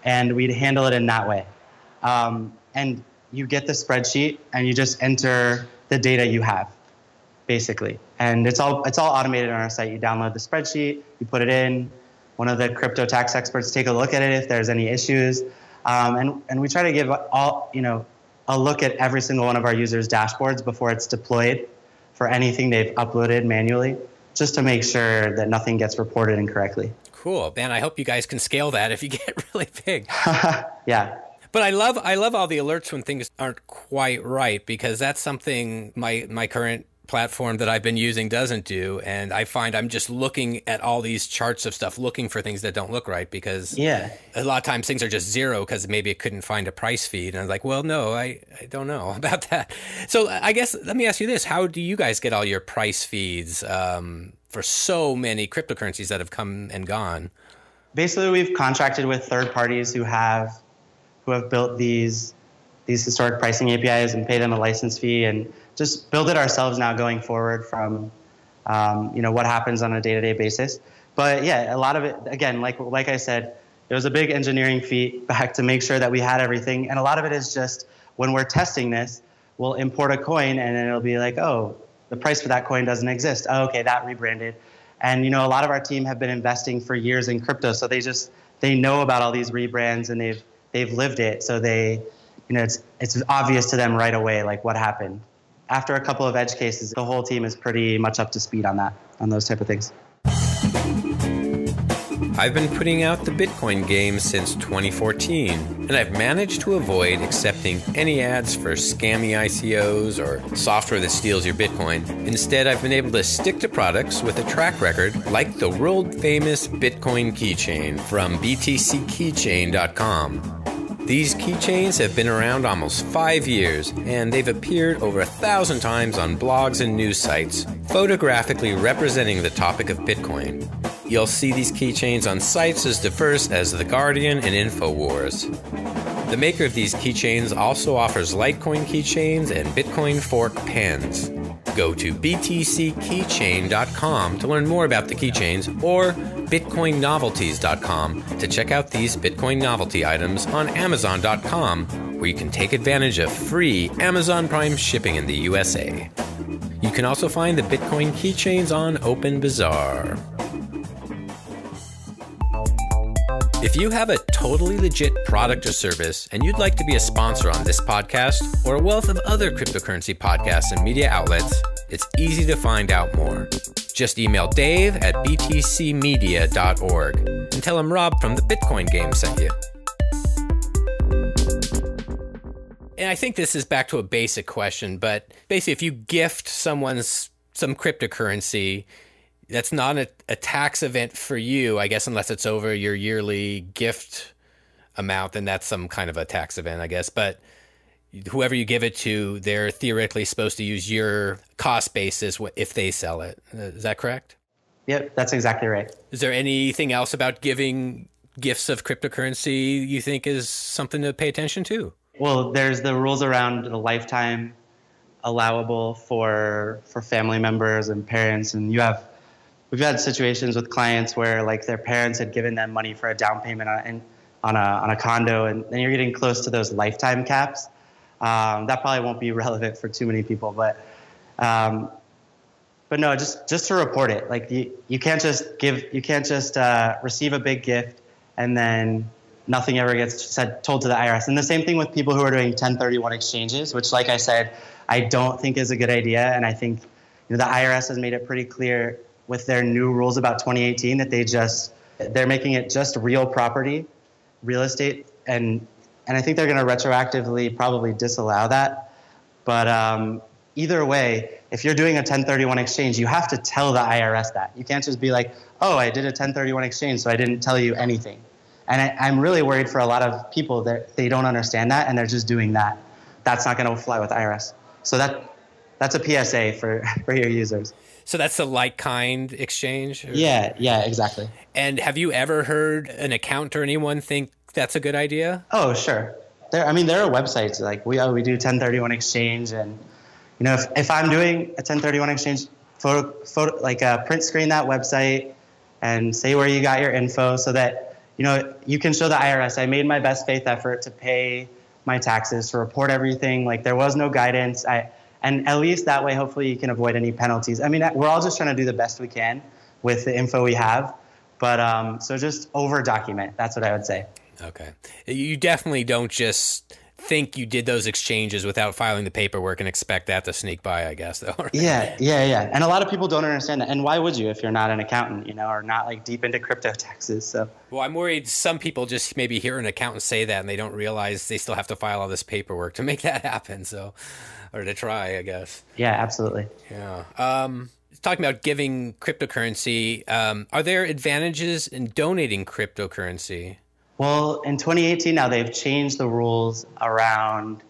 and we'd handle it in that way. And you get the spreadsheet, and you just enter the data you have, basically. And it's all automated on our site. You download the spreadsheet, you put it in. One of the crypto tax experts take a look at it if there's any issues, and we try to give a look at every single one of our users' dashboards before it's deployed for anything they've uploaded manually, just to make sure that nothing gets reported incorrectly. Cool, man. I hope you guys can scale that if you get really big. Yeah. But I love all the alerts when things aren't quite right, because that's something my current platform that I've been using doesn't do. And I find I'm just looking at all these charts of stuff, looking for things that don't look right, because yeah, a lot of times things are just zero because maybe it couldn't find a price feed. And I'm like, well, no, I don't know about that. So I guess, let me ask you this. How do you guys get all your price feeds for so many cryptocurrencies that have come and gone? Basically, we've contracted with third parties who have built these historic pricing APIs and pay them a license fee and just build it ourselves now going forward from, what happens on a day-to-day basis. But yeah, a lot of it, again, like I said, it was a big engineering feat back to make sure that we had everything. And a lot of it is just when we're testing this, we'll import a coin and then it'll be like, oh, the price for that coin doesn't exist. Oh, okay, that rebranded. And, you know, a lot of our team have been investing for years in crypto. So they know about all these rebrands and they've lived it. So it's obvious to them right away, like what happened. After a couple of edge cases, the whole team is pretty much up to speed on that, on those type of things. I've been putting out the Bitcoin Game since 2014, and I've managed to avoid accepting any ads for scammy ICOs or software that steals your Bitcoin. Instead, I've been able to stick to products with a track record like the world-famous Bitcoin keychain from btckeychain.com. These keychains have been around almost 5 years, and they've appeared over 1,000 times on blogs and news sites, photographically representing the topic of Bitcoin. You'll see these keychains on sites as diverse as The Guardian and InfoWars. The maker of these keychains also offers Litecoin keychains and Bitcoin fork pens. Go to btckeychain.com to learn more about the keychains, or bitcoinnovelties.com to check out these Bitcoin novelty items on amazon.com, where you can take advantage of free Amazon Prime shipping in the USA. You can also find the Bitcoin keychains on OpenBazaar. If you have a totally legit product or service and you'd like to be a sponsor on this podcast or a wealth of other cryptocurrency podcasts and media outlets, it's easy to find out more. Just email dave@btcmedia.org and tell him Rob from the Bitcoin Game sent you. And I think this is back to a basic question, but basically if you gift someone some cryptocurrency, that's not a tax event for you, I guess, unless it's over your yearly gift amount, then that's some kind of a tax event, I guess. But whoever you give it to, they're theoretically supposed to use your cost basis if they sell it. Is that correct? Yep, that's exactly right. Is there anything else about giving gifts of cryptocurrency you think is something to pay attention to? Well, there's the rules around the lifetime allowable for family members and parents, and you have... We've had situations with clients where like their parents had given them money for a down payment on a condo, and then you're getting close to those lifetime caps. That probably won't be relevant for too many people, but But no, just to report it. Like you can't just give, you can't just receive a big gift and then nothing ever gets said, told to the IRS. And the same thing with people who are doing 1031 exchanges, which, like I said, I don't think is a good idea. And I think the IRS has made it pretty clear with their new rules about 2018 that they're making it just real property, real estate, and I think they're going to retroactively probably disallow that. But either way, if you're doing a 1031 exchange, you have to tell the IRS that. You can't just be like, oh, I did a 1031 exchange, so I didn't tell you anything. And I'm really worried for a lot of people that they don't understand that and they're just doing that. That's not going to fly with IRS. So that's a PSA for your users. So that's the like-kind exchange? Or? Yeah, exactly. And have you ever heard an account or anyone think that's a good idea? Oh, sure. There are websites like we do 1031 exchange, and if I'm doing a 1031 exchange, print screen that website and say where you got your info so that you can show the IRS I made my best faith effort to pay my taxes, to report everything. Like there was no guidance. And at least that way, hopefully you can avoid any penalties. I mean, we're all just trying to do the best we can with the info we have, but so just over document. That's what I would say. Okay. You definitely don't just think you did those exchanges without filing the paperwork and expect that to sneak by, I guess, though. Right? Yeah. And a lot of people don't understand that. And why would you if you're not an accountant, or not like deep into crypto taxes? So. Well, I'm worried some people just maybe hear an accountant say that and they don't realize they still have to file all this paperwork to make that happen. So, or to try, I guess. Yeah, absolutely. Yeah. Talking about giving cryptocurrency, are there advantages in donating cryptocurrency? Well, in 2018 now, they've changed the rules around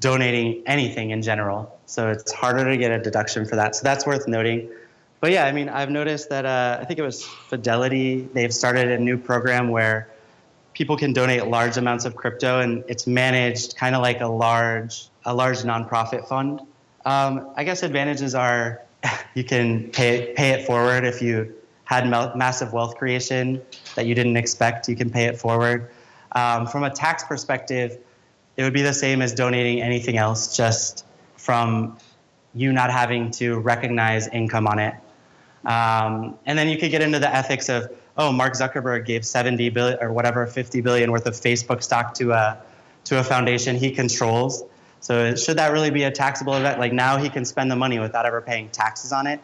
donating anything in general. So it's harder to get a deduction for that. So that's worth noting. But yeah, I've noticed that I think it was Fidelity. They've started a new program where people can donate large amounts of crypto, and it's managed kind of like a large nonprofit fund. I guess advantages are you can pay it forward if you had massive wealth creation that you didn't expect, you can pay it forward. From a tax perspective, it would be the same as donating anything else, just from you not having to recognize income on it. And then you could get into the ethics of, oh, Mark Zuckerberg gave 70 billion or whatever, 50 billion worth of Facebook stock to a foundation he controls. So should that really be a taxable event? Like now he can spend the money without ever paying taxes on it.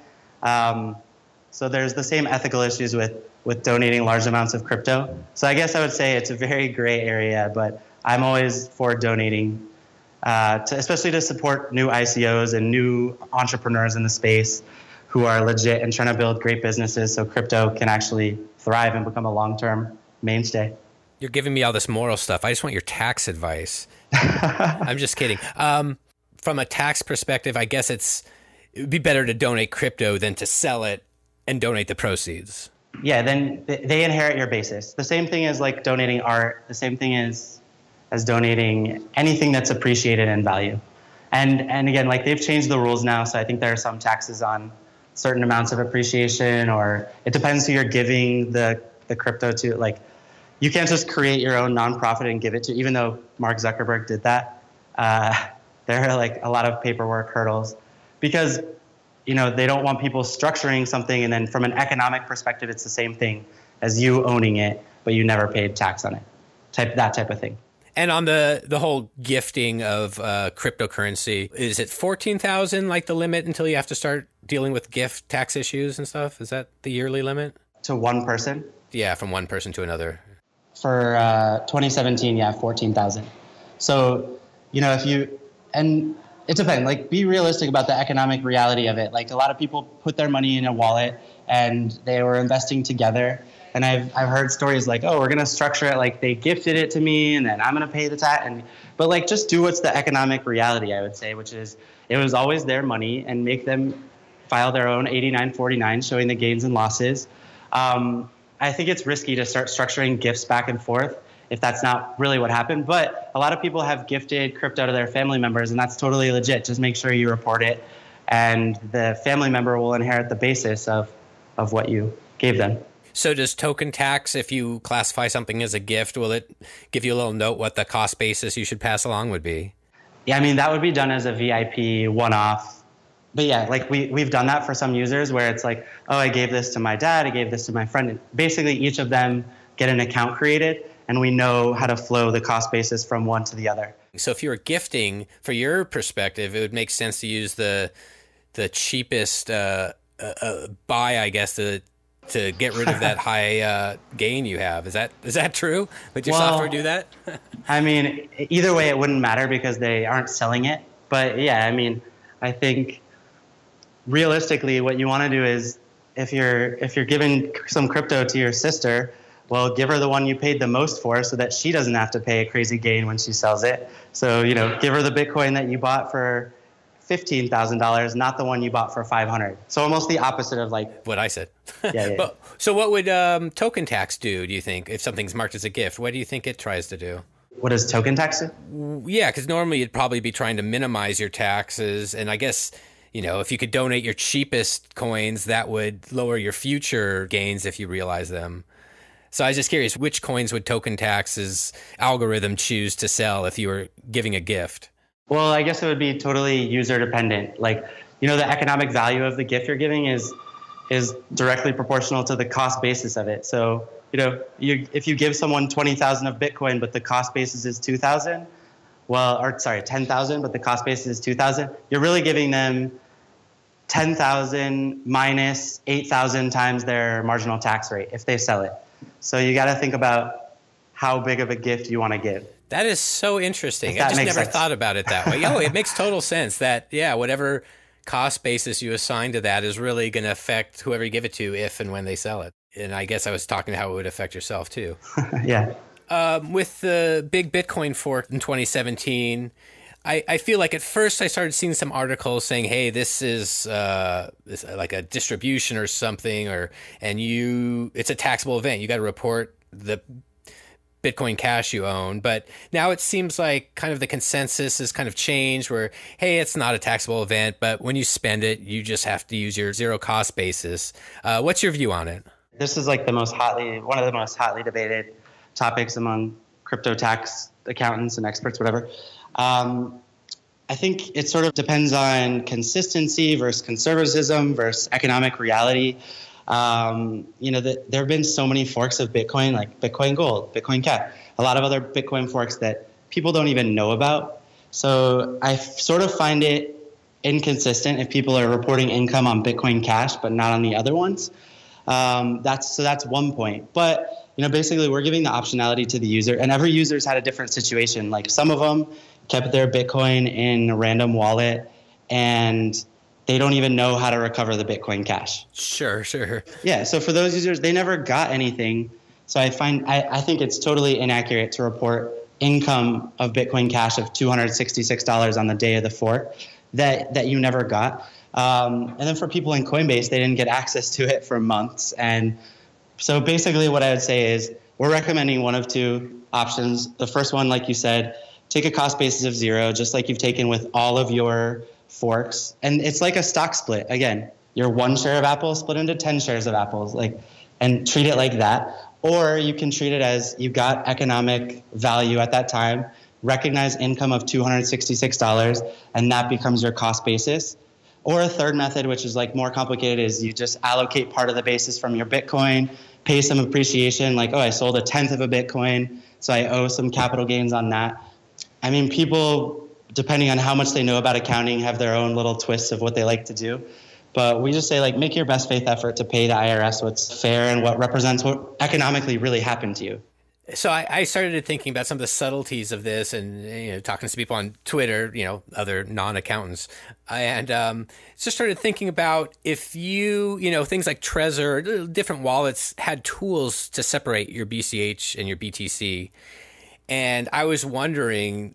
So there's the same ethical issues with donating large amounts of crypto. So I guess I would say it's a very gray area, but I'm always for donating, especially to support new ICOs and new entrepreneurs in the space who are legit and trying to build great businesses so crypto can actually thrive and become a long-term mainstay. You're giving me all this moral stuff. I just want your tax advice. I'm just kidding. From a tax perspective, I guess it would be better to donate crypto than to sell it and donate the proceeds. Yeah, then they inherit your basis. The same thing as like donating art, the same thing as donating anything that's appreciated in value. And again, like they've changed the rules now, so I think there are some taxes on certain amounts of appreciation, or it depends who you're giving the crypto to. Like you can't just create your own nonprofit and give it to, even though Mark Zuckerberg did that. There are like a lot of paperwork hurdles because they don't want people structuring something, and then from an economic perspective, it's the same thing as you owning it, but you never paid tax on it, that type of thing. And on the whole gifting of cryptocurrency, is it 14,000 like the limit until you have to start dealing with gift tax issues and stuff? Is that the yearly limit? To one person? Yeah, from one person to another. For 2017, yeah, 14,000. So, it depends. Like, be realistic about the economic reality of it. Like, a lot of people put their money in a wallet and they were investing together. And I've heard stories like, oh, we're going to structure it like they gifted it to me and then I'm going to pay the tax. But like, just do what's the economic reality, I would say, which is it was always their money, and make them file their own 8949 showing the gains and losses. I think it's risky to start structuring gifts back and forth if that's not really what happened. But a lot of people have gifted crypto to their family members, and that's totally legit. Just make sure you report it, and the family member will inherit the basis of what you gave them. So does TokenTax, if you classify something as a gift, will it give you a little note what the cost basis you should pass along would be? Yeah, that would be done as a VIP one-off But yeah, like we've done that for some users where it's like, oh, I gave this to my dad, I gave this to my friend. And basically, each of them get an account created, and we know how to flow the cost basis from one to the other. So if you were gifting, for your perspective, it would make sense to use the cheapest buy, I guess, to get rid of that high gain you have. Is that true? Would your software do that? I mean, either way, it wouldn't matter because they aren't selling it. But yeah, I mean, I think realistically, what you want to do is if you're giving some crypto to your sister, well, give her the one you paid the most for so that she doesn't have to pay a crazy gain when she sells it. So, you know, give her the Bitcoin that you bought for $15,000, not the one you bought for $500. So almost the opposite of like what I said. Yeah. But, so what would TokenTax do, do you think, if something's marked as a gift? What do you think it tries to do? What does TokenTax do? Yeah, because normally you'd probably be trying to minimize your taxes. And I guess, you know, if you could donate your cheapest coins, that would lower your future gains if you realize them. So I was just curious, which coins would TokenTax's algorithm choose to sell if you were giving a gift? Well, I guess it would be totally user dependent. Like, you know, the economic value of the gift you're giving is directly proportional to the cost basis of it. So, you know, if you give someone 20,000 of Bitcoin, but the cost basis is 2,000, well, or sorry, 10,000, but the cost basis is 2,000, you're really giving them 10,000 minus 8,000 times their marginal tax rate if they sell it. So you got to think about how big of a gift you want to give. That is so interesting. I just never thought about it that way. Oh, it makes total sense that, yeah, whatever cost basis you assign to that is really going to affect whoever you give it to if and when they sell it. And I guess I was talking to how it would affect yourself too. Yeah. With the big Bitcoin fork in 2017, I feel like at first I started seeing some articles saying, hey, this is like a distribution or something, it's a taxable event. You got to report the Bitcoin Cash you own. But now it seems like kind of the consensus has kind of changed where, hey, it's not a taxable event, but when you spend it, you just have to use your zero cost basis. What's your view on it? This is like one of the most hotly debated topics among crypto tax accountants and experts, whatever. I think it sort of depends on consistency versus conservatism versus economic reality. You know, there have been so many forks of Bitcoin, like Bitcoin Gold, Bitcoin Cash, a lot of other Bitcoin forks that people don't even know about. So I sort of find it inconsistent if people are reporting income on Bitcoin Cash, but not on the other ones. That's one point. But, you know, basically we're giving the optionality to the user, and every user's had a different situation. Like some of them kept their Bitcoin in a random wallet and they don't even know how to recover the Bitcoin Cash. Sure. Yeah, so for those users, they never got anything. So I think it's totally inaccurate to report income of Bitcoin Cash of $266 on the day of the fork that you never got. And then for people in Coinbase, they didn't get access to it for months. And so basically what I would say is we're recommending one of two options. The first one, like you said, take a cost basis of zero, just like you've taken with all of your forks. And it's like a stock split. Again, your one share of Apple split into 10 shares of Apples, and treat it like that. Or you can treat it as you've got economic value at that time, recognize income of $266, and that becomes your cost basis. Or a third method, which is like more complicated, is you just allocate part of the basis from your Bitcoin, pay some appreciation, like, oh, I sold a 10th of a Bitcoin, so I owe some capital gains on that. I mean, people, depending on how much they know about accounting, have their own little twists of what they like to do. But we just say, like, make your best faith effort to pay the IRS what's fair and what represents what economically really happened to you. So I started thinking about some of the subtleties of this and, you know, talking to people on Twitter, you know, other non-accountants, and just started thinking about if you know, things like Trezor, different wallets had tools to separate your BCH and your BTC. And I was wondering,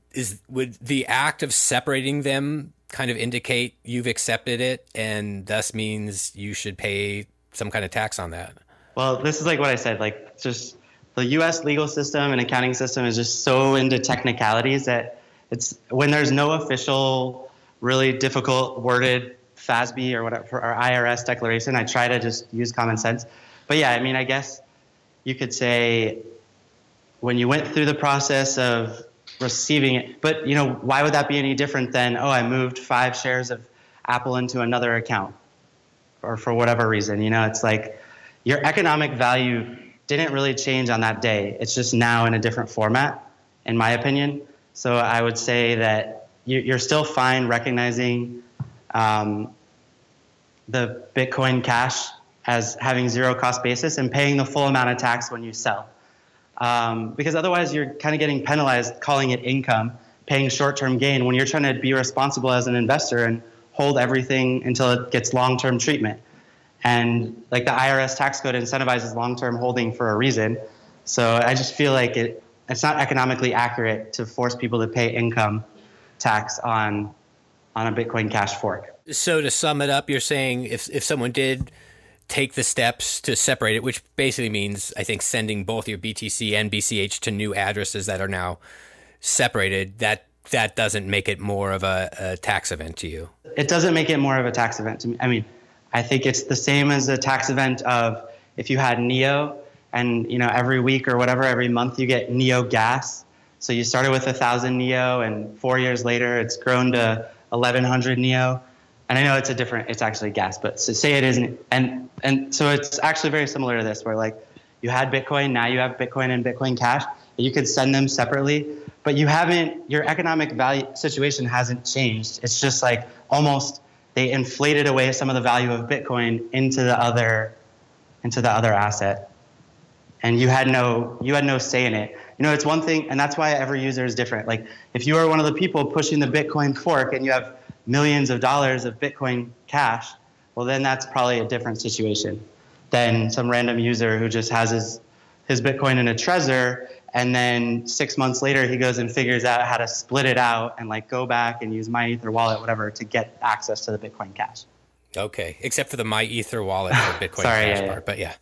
would the act of separating them kind of indicate you've accepted it and thus means you should pay some kind of tax on that? Well, this is like what I said, like just the U.S. legal system and accounting system is just so into technicalities that it's when there's no official, really difficult worded FASB or whatever, or IRS declaration, I try to just use common sense. But yeah, I mean, I guess you could say when you went through the process of receiving it, but, you know, why would that be any different than, oh, I moved 5 shares of Apple into another account, or for whatever reason. You know, it's like your economic value didn't really change on that day. It's just now in a different format, in my opinion. So I would say that you're still fine recognizing the Bitcoin Cash as having zero cost basis and paying the full amount of tax when you sell. Because otherwise you're kind of getting penalized calling it income, paying short-term gain, when you're trying to be responsible as an investor and hold everything until it gets long-term treatment. And like the IRS tax code incentivizes long-term holding for a reason. So I just feel like it's not economically accurate to force people to pay income tax on a Bitcoin Cash fork. So to sum it up, you're saying if someone did take the steps to separate it, which basically means, I think, sending both your BTC and BCH to new addresses that are now separated, that doesn't make it more of a tax event to you? It doesn't make it more of a tax event to me. I mean, I think it's the same as a tax event of if you had NEO and, you know, every week or whatever, every month you get NEO gas. So you started with 1,000 NEO and 4 years later it's grown to 1,100 NEO. And I know it's a different, it's actually gas, but so say it isn't. And so it's actually very similar to this, where like you had Bitcoin, now you have Bitcoin and Bitcoin Cash, and you could send them separately, but you haven't, your economic value situation hasn't changed. It's just like almost they inflated away some of the value of Bitcoin into the other asset. And you had no say in it. You know, it's one thing, and that's why every user is different. Like if you are one of the people pushing the Bitcoin fork and you have millions of dollars of Bitcoin Cash, well, then that's probably a different situation than some random user who just has his Bitcoin in a Trezor, and then 6 months later he goes and figures out how to split it out and like go back and use MyEther Wallet, whatever, to get access to the Bitcoin Cash. Okay, except for the MyEther Wallet for Bitcoin Cash part, but yeah.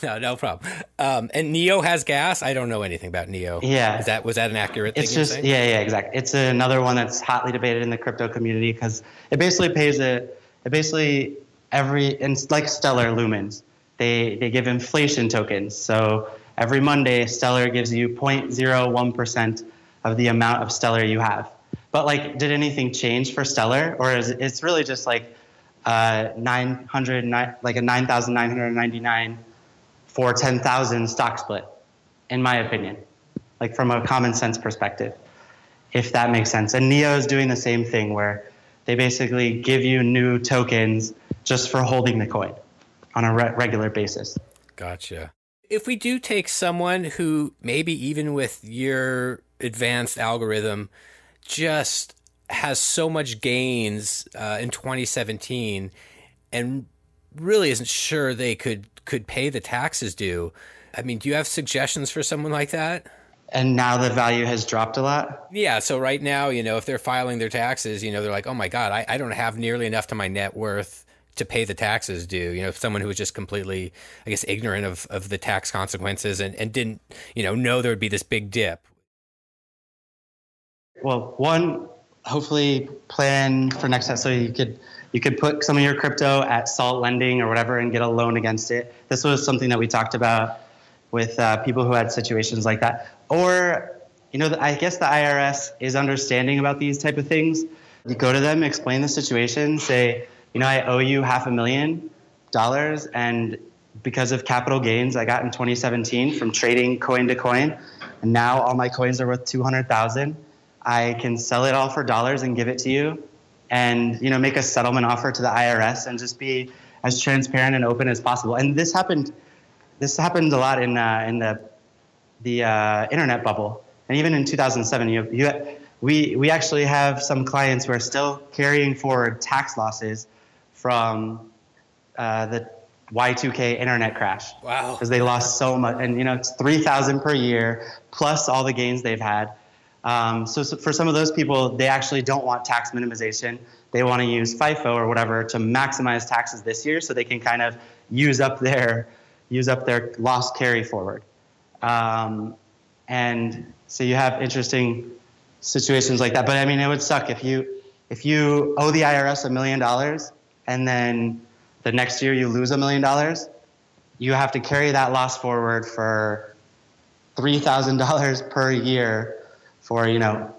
No problem. And NEO has gas? I don't know anything about NEO. Yeah. Was that an accurate thing to say? Yeah, exactly. It's another one that's hotly debated in the crypto community because it basically pays and it's like Stellar Lumens. They give inflation tokens. So every Monday, Stellar gives you 0.01% of the amount of Stellar you have. But like, did anything change for Stellar, or is it's really just like 9,999 for 10,000 stock split, in my opinion, like from a common sense perspective, if that makes sense. And NEO is doing the same thing where they basically give you new tokens just for holding the coin on a regular basis. Gotcha. If we do take someone who maybe even with your advanced algorithm just has so much gains in 2017 and really isn't sure they could pay the taxes due. I mean, do you have suggestions for someone like that? And now the value has dropped a lot? Yeah. So right now, you know, if they're filing their taxes, you know, they're like, oh my God, I don't have nearly enough to my net worth to pay the taxes due. You know, someone who was just completely, I guess, ignorant of the tax consequences and didn't, you know there would be this big dip. Well, one, hopefully plan for next time. So you could put some of your crypto at Salt Lending or whatever and get a loan against it. This was something that we talked about with people who had situations like that. Or, you know, I guess the IRS is understanding about these type of things. You go to them, explain the situation, say, you know, I owe you $500,000, and because of capital gains I got in 2017 from trading coin to coin, and now all my coins are worth $200,000. I can sell it all for dollars and give it to you, and, you know, make a settlement offer to the IRS and just be as transparent and open as possible. And this happened a lot in the internet bubble. And even in 2007, we actually have some clients who are still carrying forward tax losses from the Y2K internet crash. Wow. Because they lost so much, and, you know, it's $3,000 per year plus all the gains they've had. So for some of those people, they actually don't want tax minimization. They want to use FIFO or whatever to maximize taxes this year so they can kind of use up their loss carry forward. And so you have interesting situations like that. But I mean, it would suck if you owe the IRS $1 million and then the next year you lose $1 million, you have to carry that loss forward for $3,000 per year for, you know,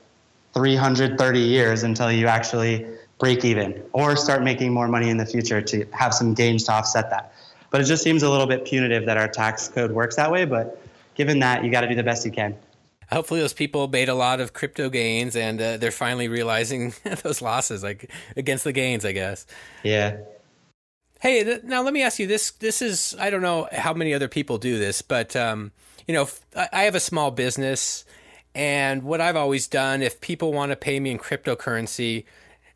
330 years until you actually break even or start making more money in the future to have some gains to offset that. But it just seems a little bit punitive that our tax code works that way. But given that, you got to do the best you can. Hopefully those people made a lot of crypto gains and they're finally realizing those losses, like against the gains, I guess. Yeah. Hey, now let me ask you this. This is, I don't know how many other people do this, but, you know, I have a small business, and what I've always done, if people want to pay me in cryptocurrency,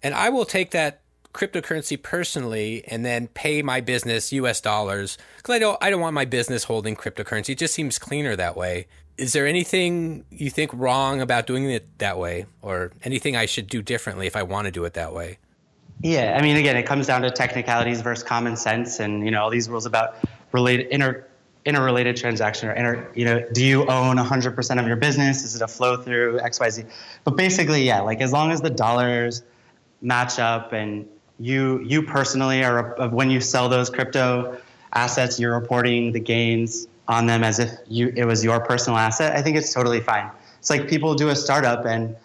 and I will take that cryptocurrency personally and then pay my business US dollars, because I don't want my business holding cryptocurrency. It just seems cleaner that way. Is there anything you think wrong about doing it that way, or anything I should do differently if I want to do it that way? Yeah, I mean, again, it comes down to technicalities versus common sense, and you know, all these rules about interrelated transaction, or do you own 100% of your business? Is it a flow through XYZ? But basically, yeah, like as long as the dollars match up, and you personally are, when you sell those crypto assets, you're reporting the gains on them as if it was your personal asset, I think it's totally fine. It's like people do a startup, and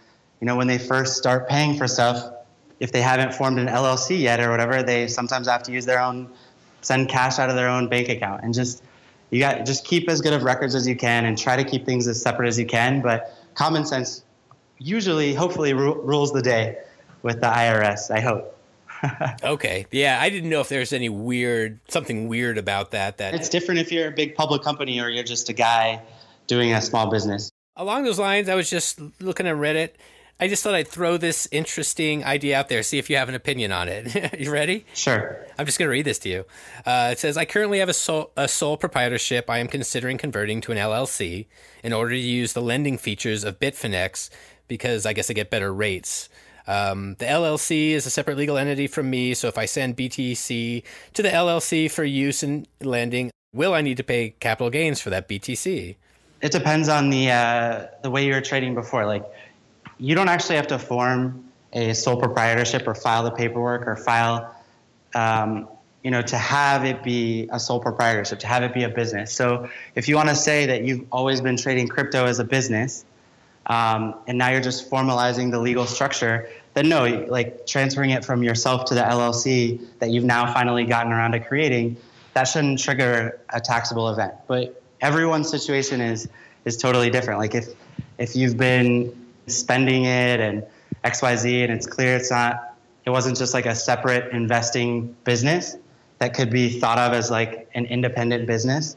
you know, when they first start paying for stuff, if they haven't formed an LLC yet or whatever, they sometimes have to use their own, send cash out of their own bank account, and just keep as good of records as you can and try to keep things as separate as you can. But common sense usually, hopefully, rules the day with the IRS, I hope. Okay. Yeah, I didn't know if there's any something weird about that. It's different if you're a big public company or you're just a guy doing a small business. Along those lines, I was just looking at Reddit. I just thought I'd throw this interesting idea out there, see if you have an opinion on it. You ready? Sure. I'm just going to read this to you. It says, I currently have a sole proprietorship I am considering converting to an LLC in order to use the lending features of Bitfinex, because I guess I get better rates. The LLC is a separate legal entity from me, so if I send BTC to the LLC for use in lending, will I need to pay capital gains for that BTC? It depends on the way you were trading before. Like, you don't actually have to form a sole proprietorship or file the paperwork or file, you know, to have it be a sole proprietorship, to have it be a business. So if you want to say that you've always been trading crypto as a business, and now you're just formalizing the legal structure, then no, like transferring it from yourself to the LLC that you've now finally gotten around to creating, that shouldn't trigger a taxable event. But everyone's situation is totally different. Like if you've been spending it and XYZ, and it's clear it wasn't just like a separate investing business that could be thought of as like an independent business,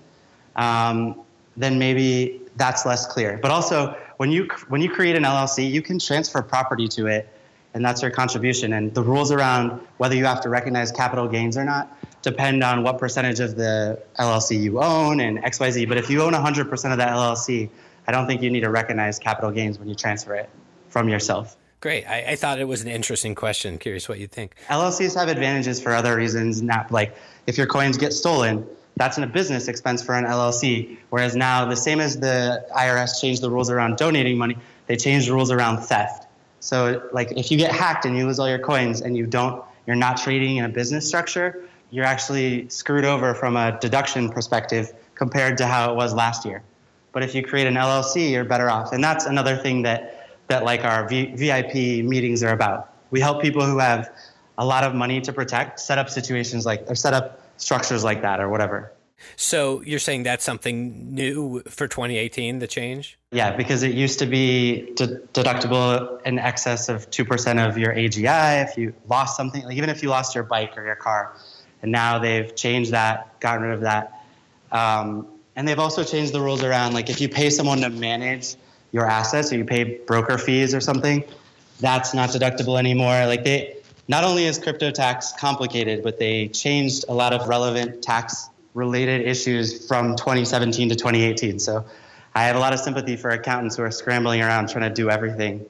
then maybe that's less clear. But also, when you create an LLC, you can transfer property to it, and that's your contribution. And the rules around whether you have to recognize capital gains or not depend on what percentage of the LLC you own and XYZ. But if you own 100% of that LLC, I don't think you need to recognize capital gains when you transfer it from yourself. Great. I thought it was an interesting question. Curious what you think. LLCs have advantages for other reasons, not like if your coins get stolen, that's a business expense for an LLC. Whereas now, the same as the IRS changed the rules around donating money, they changed the rules around theft. So like if you get hacked and you lose all your coins and you're not trading in a business structure, you're actually screwed over from a deduction perspective compared to how it was last year. But if you create an LLC, you're better off. And that's another thing that like our VIP meetings are about. We help people who have a lot of money to protect set up structures like that or whatever. So you're saying that's something new for 2018, the change? Yeah, because it used to be deductible in excess of 2% of your AGI if you lost something, like even if you lost your bike or your car. And now they've changed that, gotten rid of that. And they've also changed the rules around, like if you pay someone to manage your assets or you pay broker fees or something, that's not deductible anymore. Like not only is crypto tax complicated, but they changed a lot of relevant tax-related issues from 2017 to 2018. So I have a lot of sympathy for accountants who are scrambling around trying to do everything.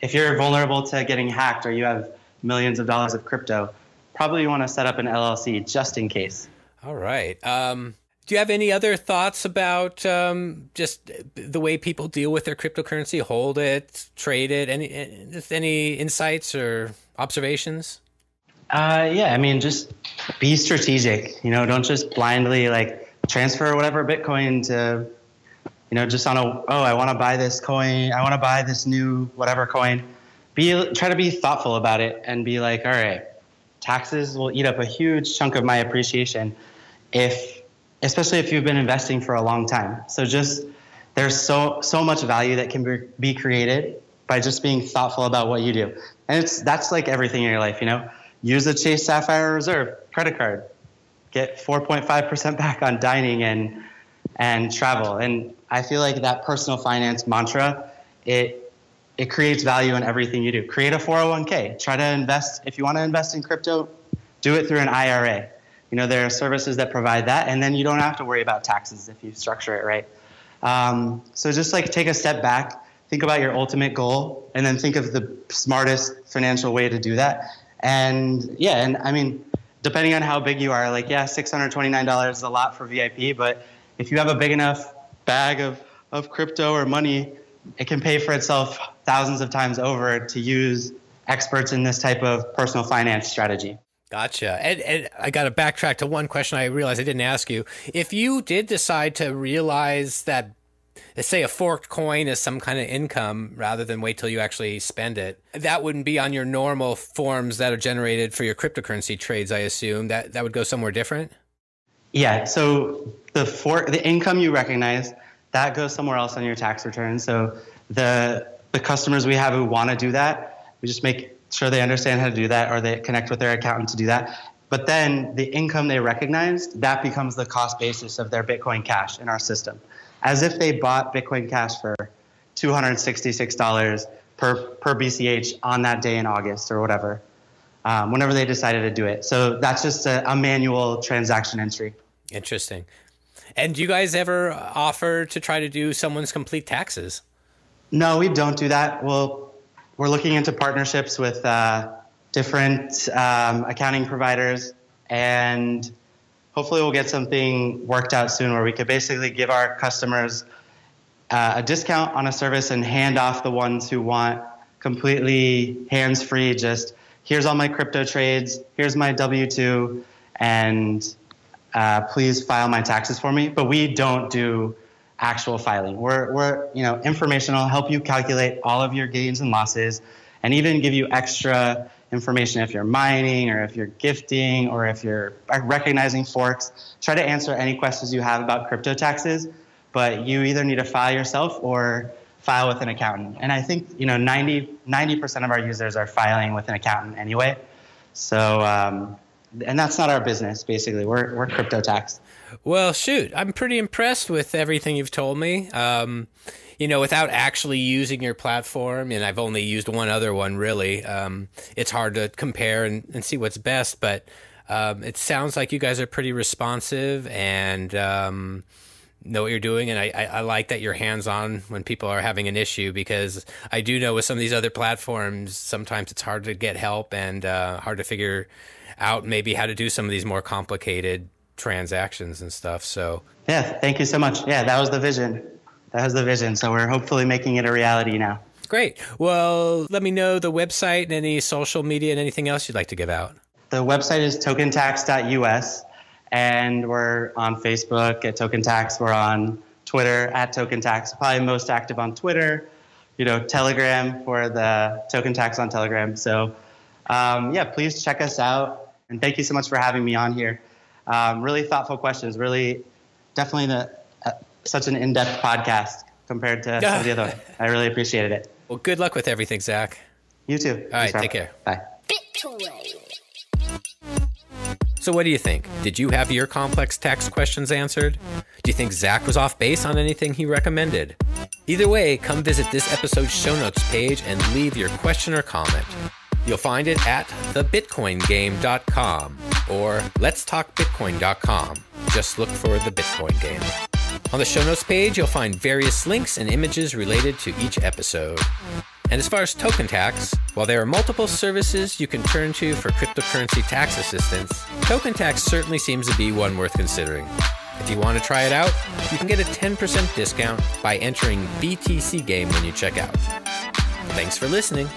If you're vulnerable to getting hacked or you have millions of dollars of crypto, probably you want to set up an LLC just in case. All right. Do you have any other thoughts about just the way people deal with their cryptocurrency, hold it, trade it? Any insights or observations? Yeah, I mean, just be strategic. You know, don't just blindly like transfer whatever Bitcoin to, you know, just on I want to buy this coin. I want to buy this new whatever coin. try to be thoughtful about it and be like, all right, taxes will eat up a huge chunk of my appreciation, especially if you've been investing for a long time. So just there's so much value that can be created by just being thoughtful about what you do. And that's like everything in your life, you know. Use a Chase Sapphire Reserve credit card. Get 4.5% back on dining and travel. And I feel like that personal finance mantra, it creates value in everything you do. Create a 401k. Try to invest. If you want to invest in crypto, do it through an IRA. You know, there are services that provide that, and then you don't have to worry about taxes if you structure it right. So just like take a step back, think about your ultimate goal, and then think of the smartest financial way to do that. And yeah, and I mean, depending on how big you are, like, yeah, $629 is a lot for VIP, but if you have a big enough bag of crypto or money, it can pay for itself thousands of times over to use experts in this type of personal finance strategy. Gotcha. And I got to backtrack to one question I realized I didn't ask you. If you did decide to realize that, let's say, a forked coin is some kind of income rather than wait till you actually spend it, that wouldn't be on your normal forms that are generated for your cryptocurrency trades, I assume. That would go somewhere different? Yeah. So the income you recognize, that goes somewhere else on your tax return. So the customers we have who want to do that, we just make sure they understand how to do that, or they connect with their accountant to do that. But then the income they recognized, that becomes the cost basis of their Bitcoin Cash in our system, as if they bought Bitcoin Cash for $266 per BCH on that day in August or whatever, whenever they decided to do it. So that's just a manual transaction entry. Interesting. And do you guys ever offer to try to do someone's complete taxes? No, we don't do that. We're looking into partnerships with different accounting providers, and hopefully we'll get something worked out soon where we could basically give our customers a discount on a service and hand off the ones who want completely hands-free, just here's all my crypto trades, here's my W-2, and please file my taxes for me. But we don't do actual filing. We're you know, informational, help you calculate all of your gains and losses, and even give you extra information if you're mining or if you're gifting or if you're recognizing forks. Try to answer any questions you have about crypto taxes, but you either need to file yourself or file with an accountant. And I think, you know, 90% of our users are filing with an accountant anyway. So, and that's not our business, basically. We're crypto taxed. Well, shoot, I'm pretty impressed with everything you've told me. You know, without actually using your platform, and I've only used one other one, really, it's hard to compare and see what's best, but it sounds like you guys are pretty responsive and know what you're doing, and I like that you're hands-on when people are having an issue, because I do know with some of these other platforms, sometimes it's hard to get help and hard to figure out maybe how to do some of these more complicated transactions and stuff. So yeah, thank you so much. Yeah, that was the vision. That was the vision. So we're hopefully making it a reality now. Great. Well, let me know the website and any social media and anything else you'd like to give out. The website is tokentax.us, and we're on Facebook at TokenTax. We're on Twitter at TokenTax. Probably most active on Twitter. You know, Telegram for the TokenTax on Telegram. So yeah, please check us out. And thank you so much for having me on here. Really thoughtful questions. Really, definitely such an in-depth podcast compared to some of the other ones. I really appreciated it. Well, good luck with everything, Zac. You too. All right, take care. Bye. So what do you think? Did you have your complex tax questions answered? Do you think Zac was off base on anything he recommended? Either way, come visit this episode's show notes page and leave your question or comment. You'll find it at thebitcoingame.com or letstalkbitcoin.com. Just look for The Bitcoin Game. On the show notes page, you'll find various links and images related to each episode. And as far as TokenTax, while there are multiple services you can turn to for cryptocurrency tax assistance, TokenTax certainly seems to be one worth considering. If you want to try it out, you can get a 10% discount by entering BTC Game when you check out. Thanks for listening.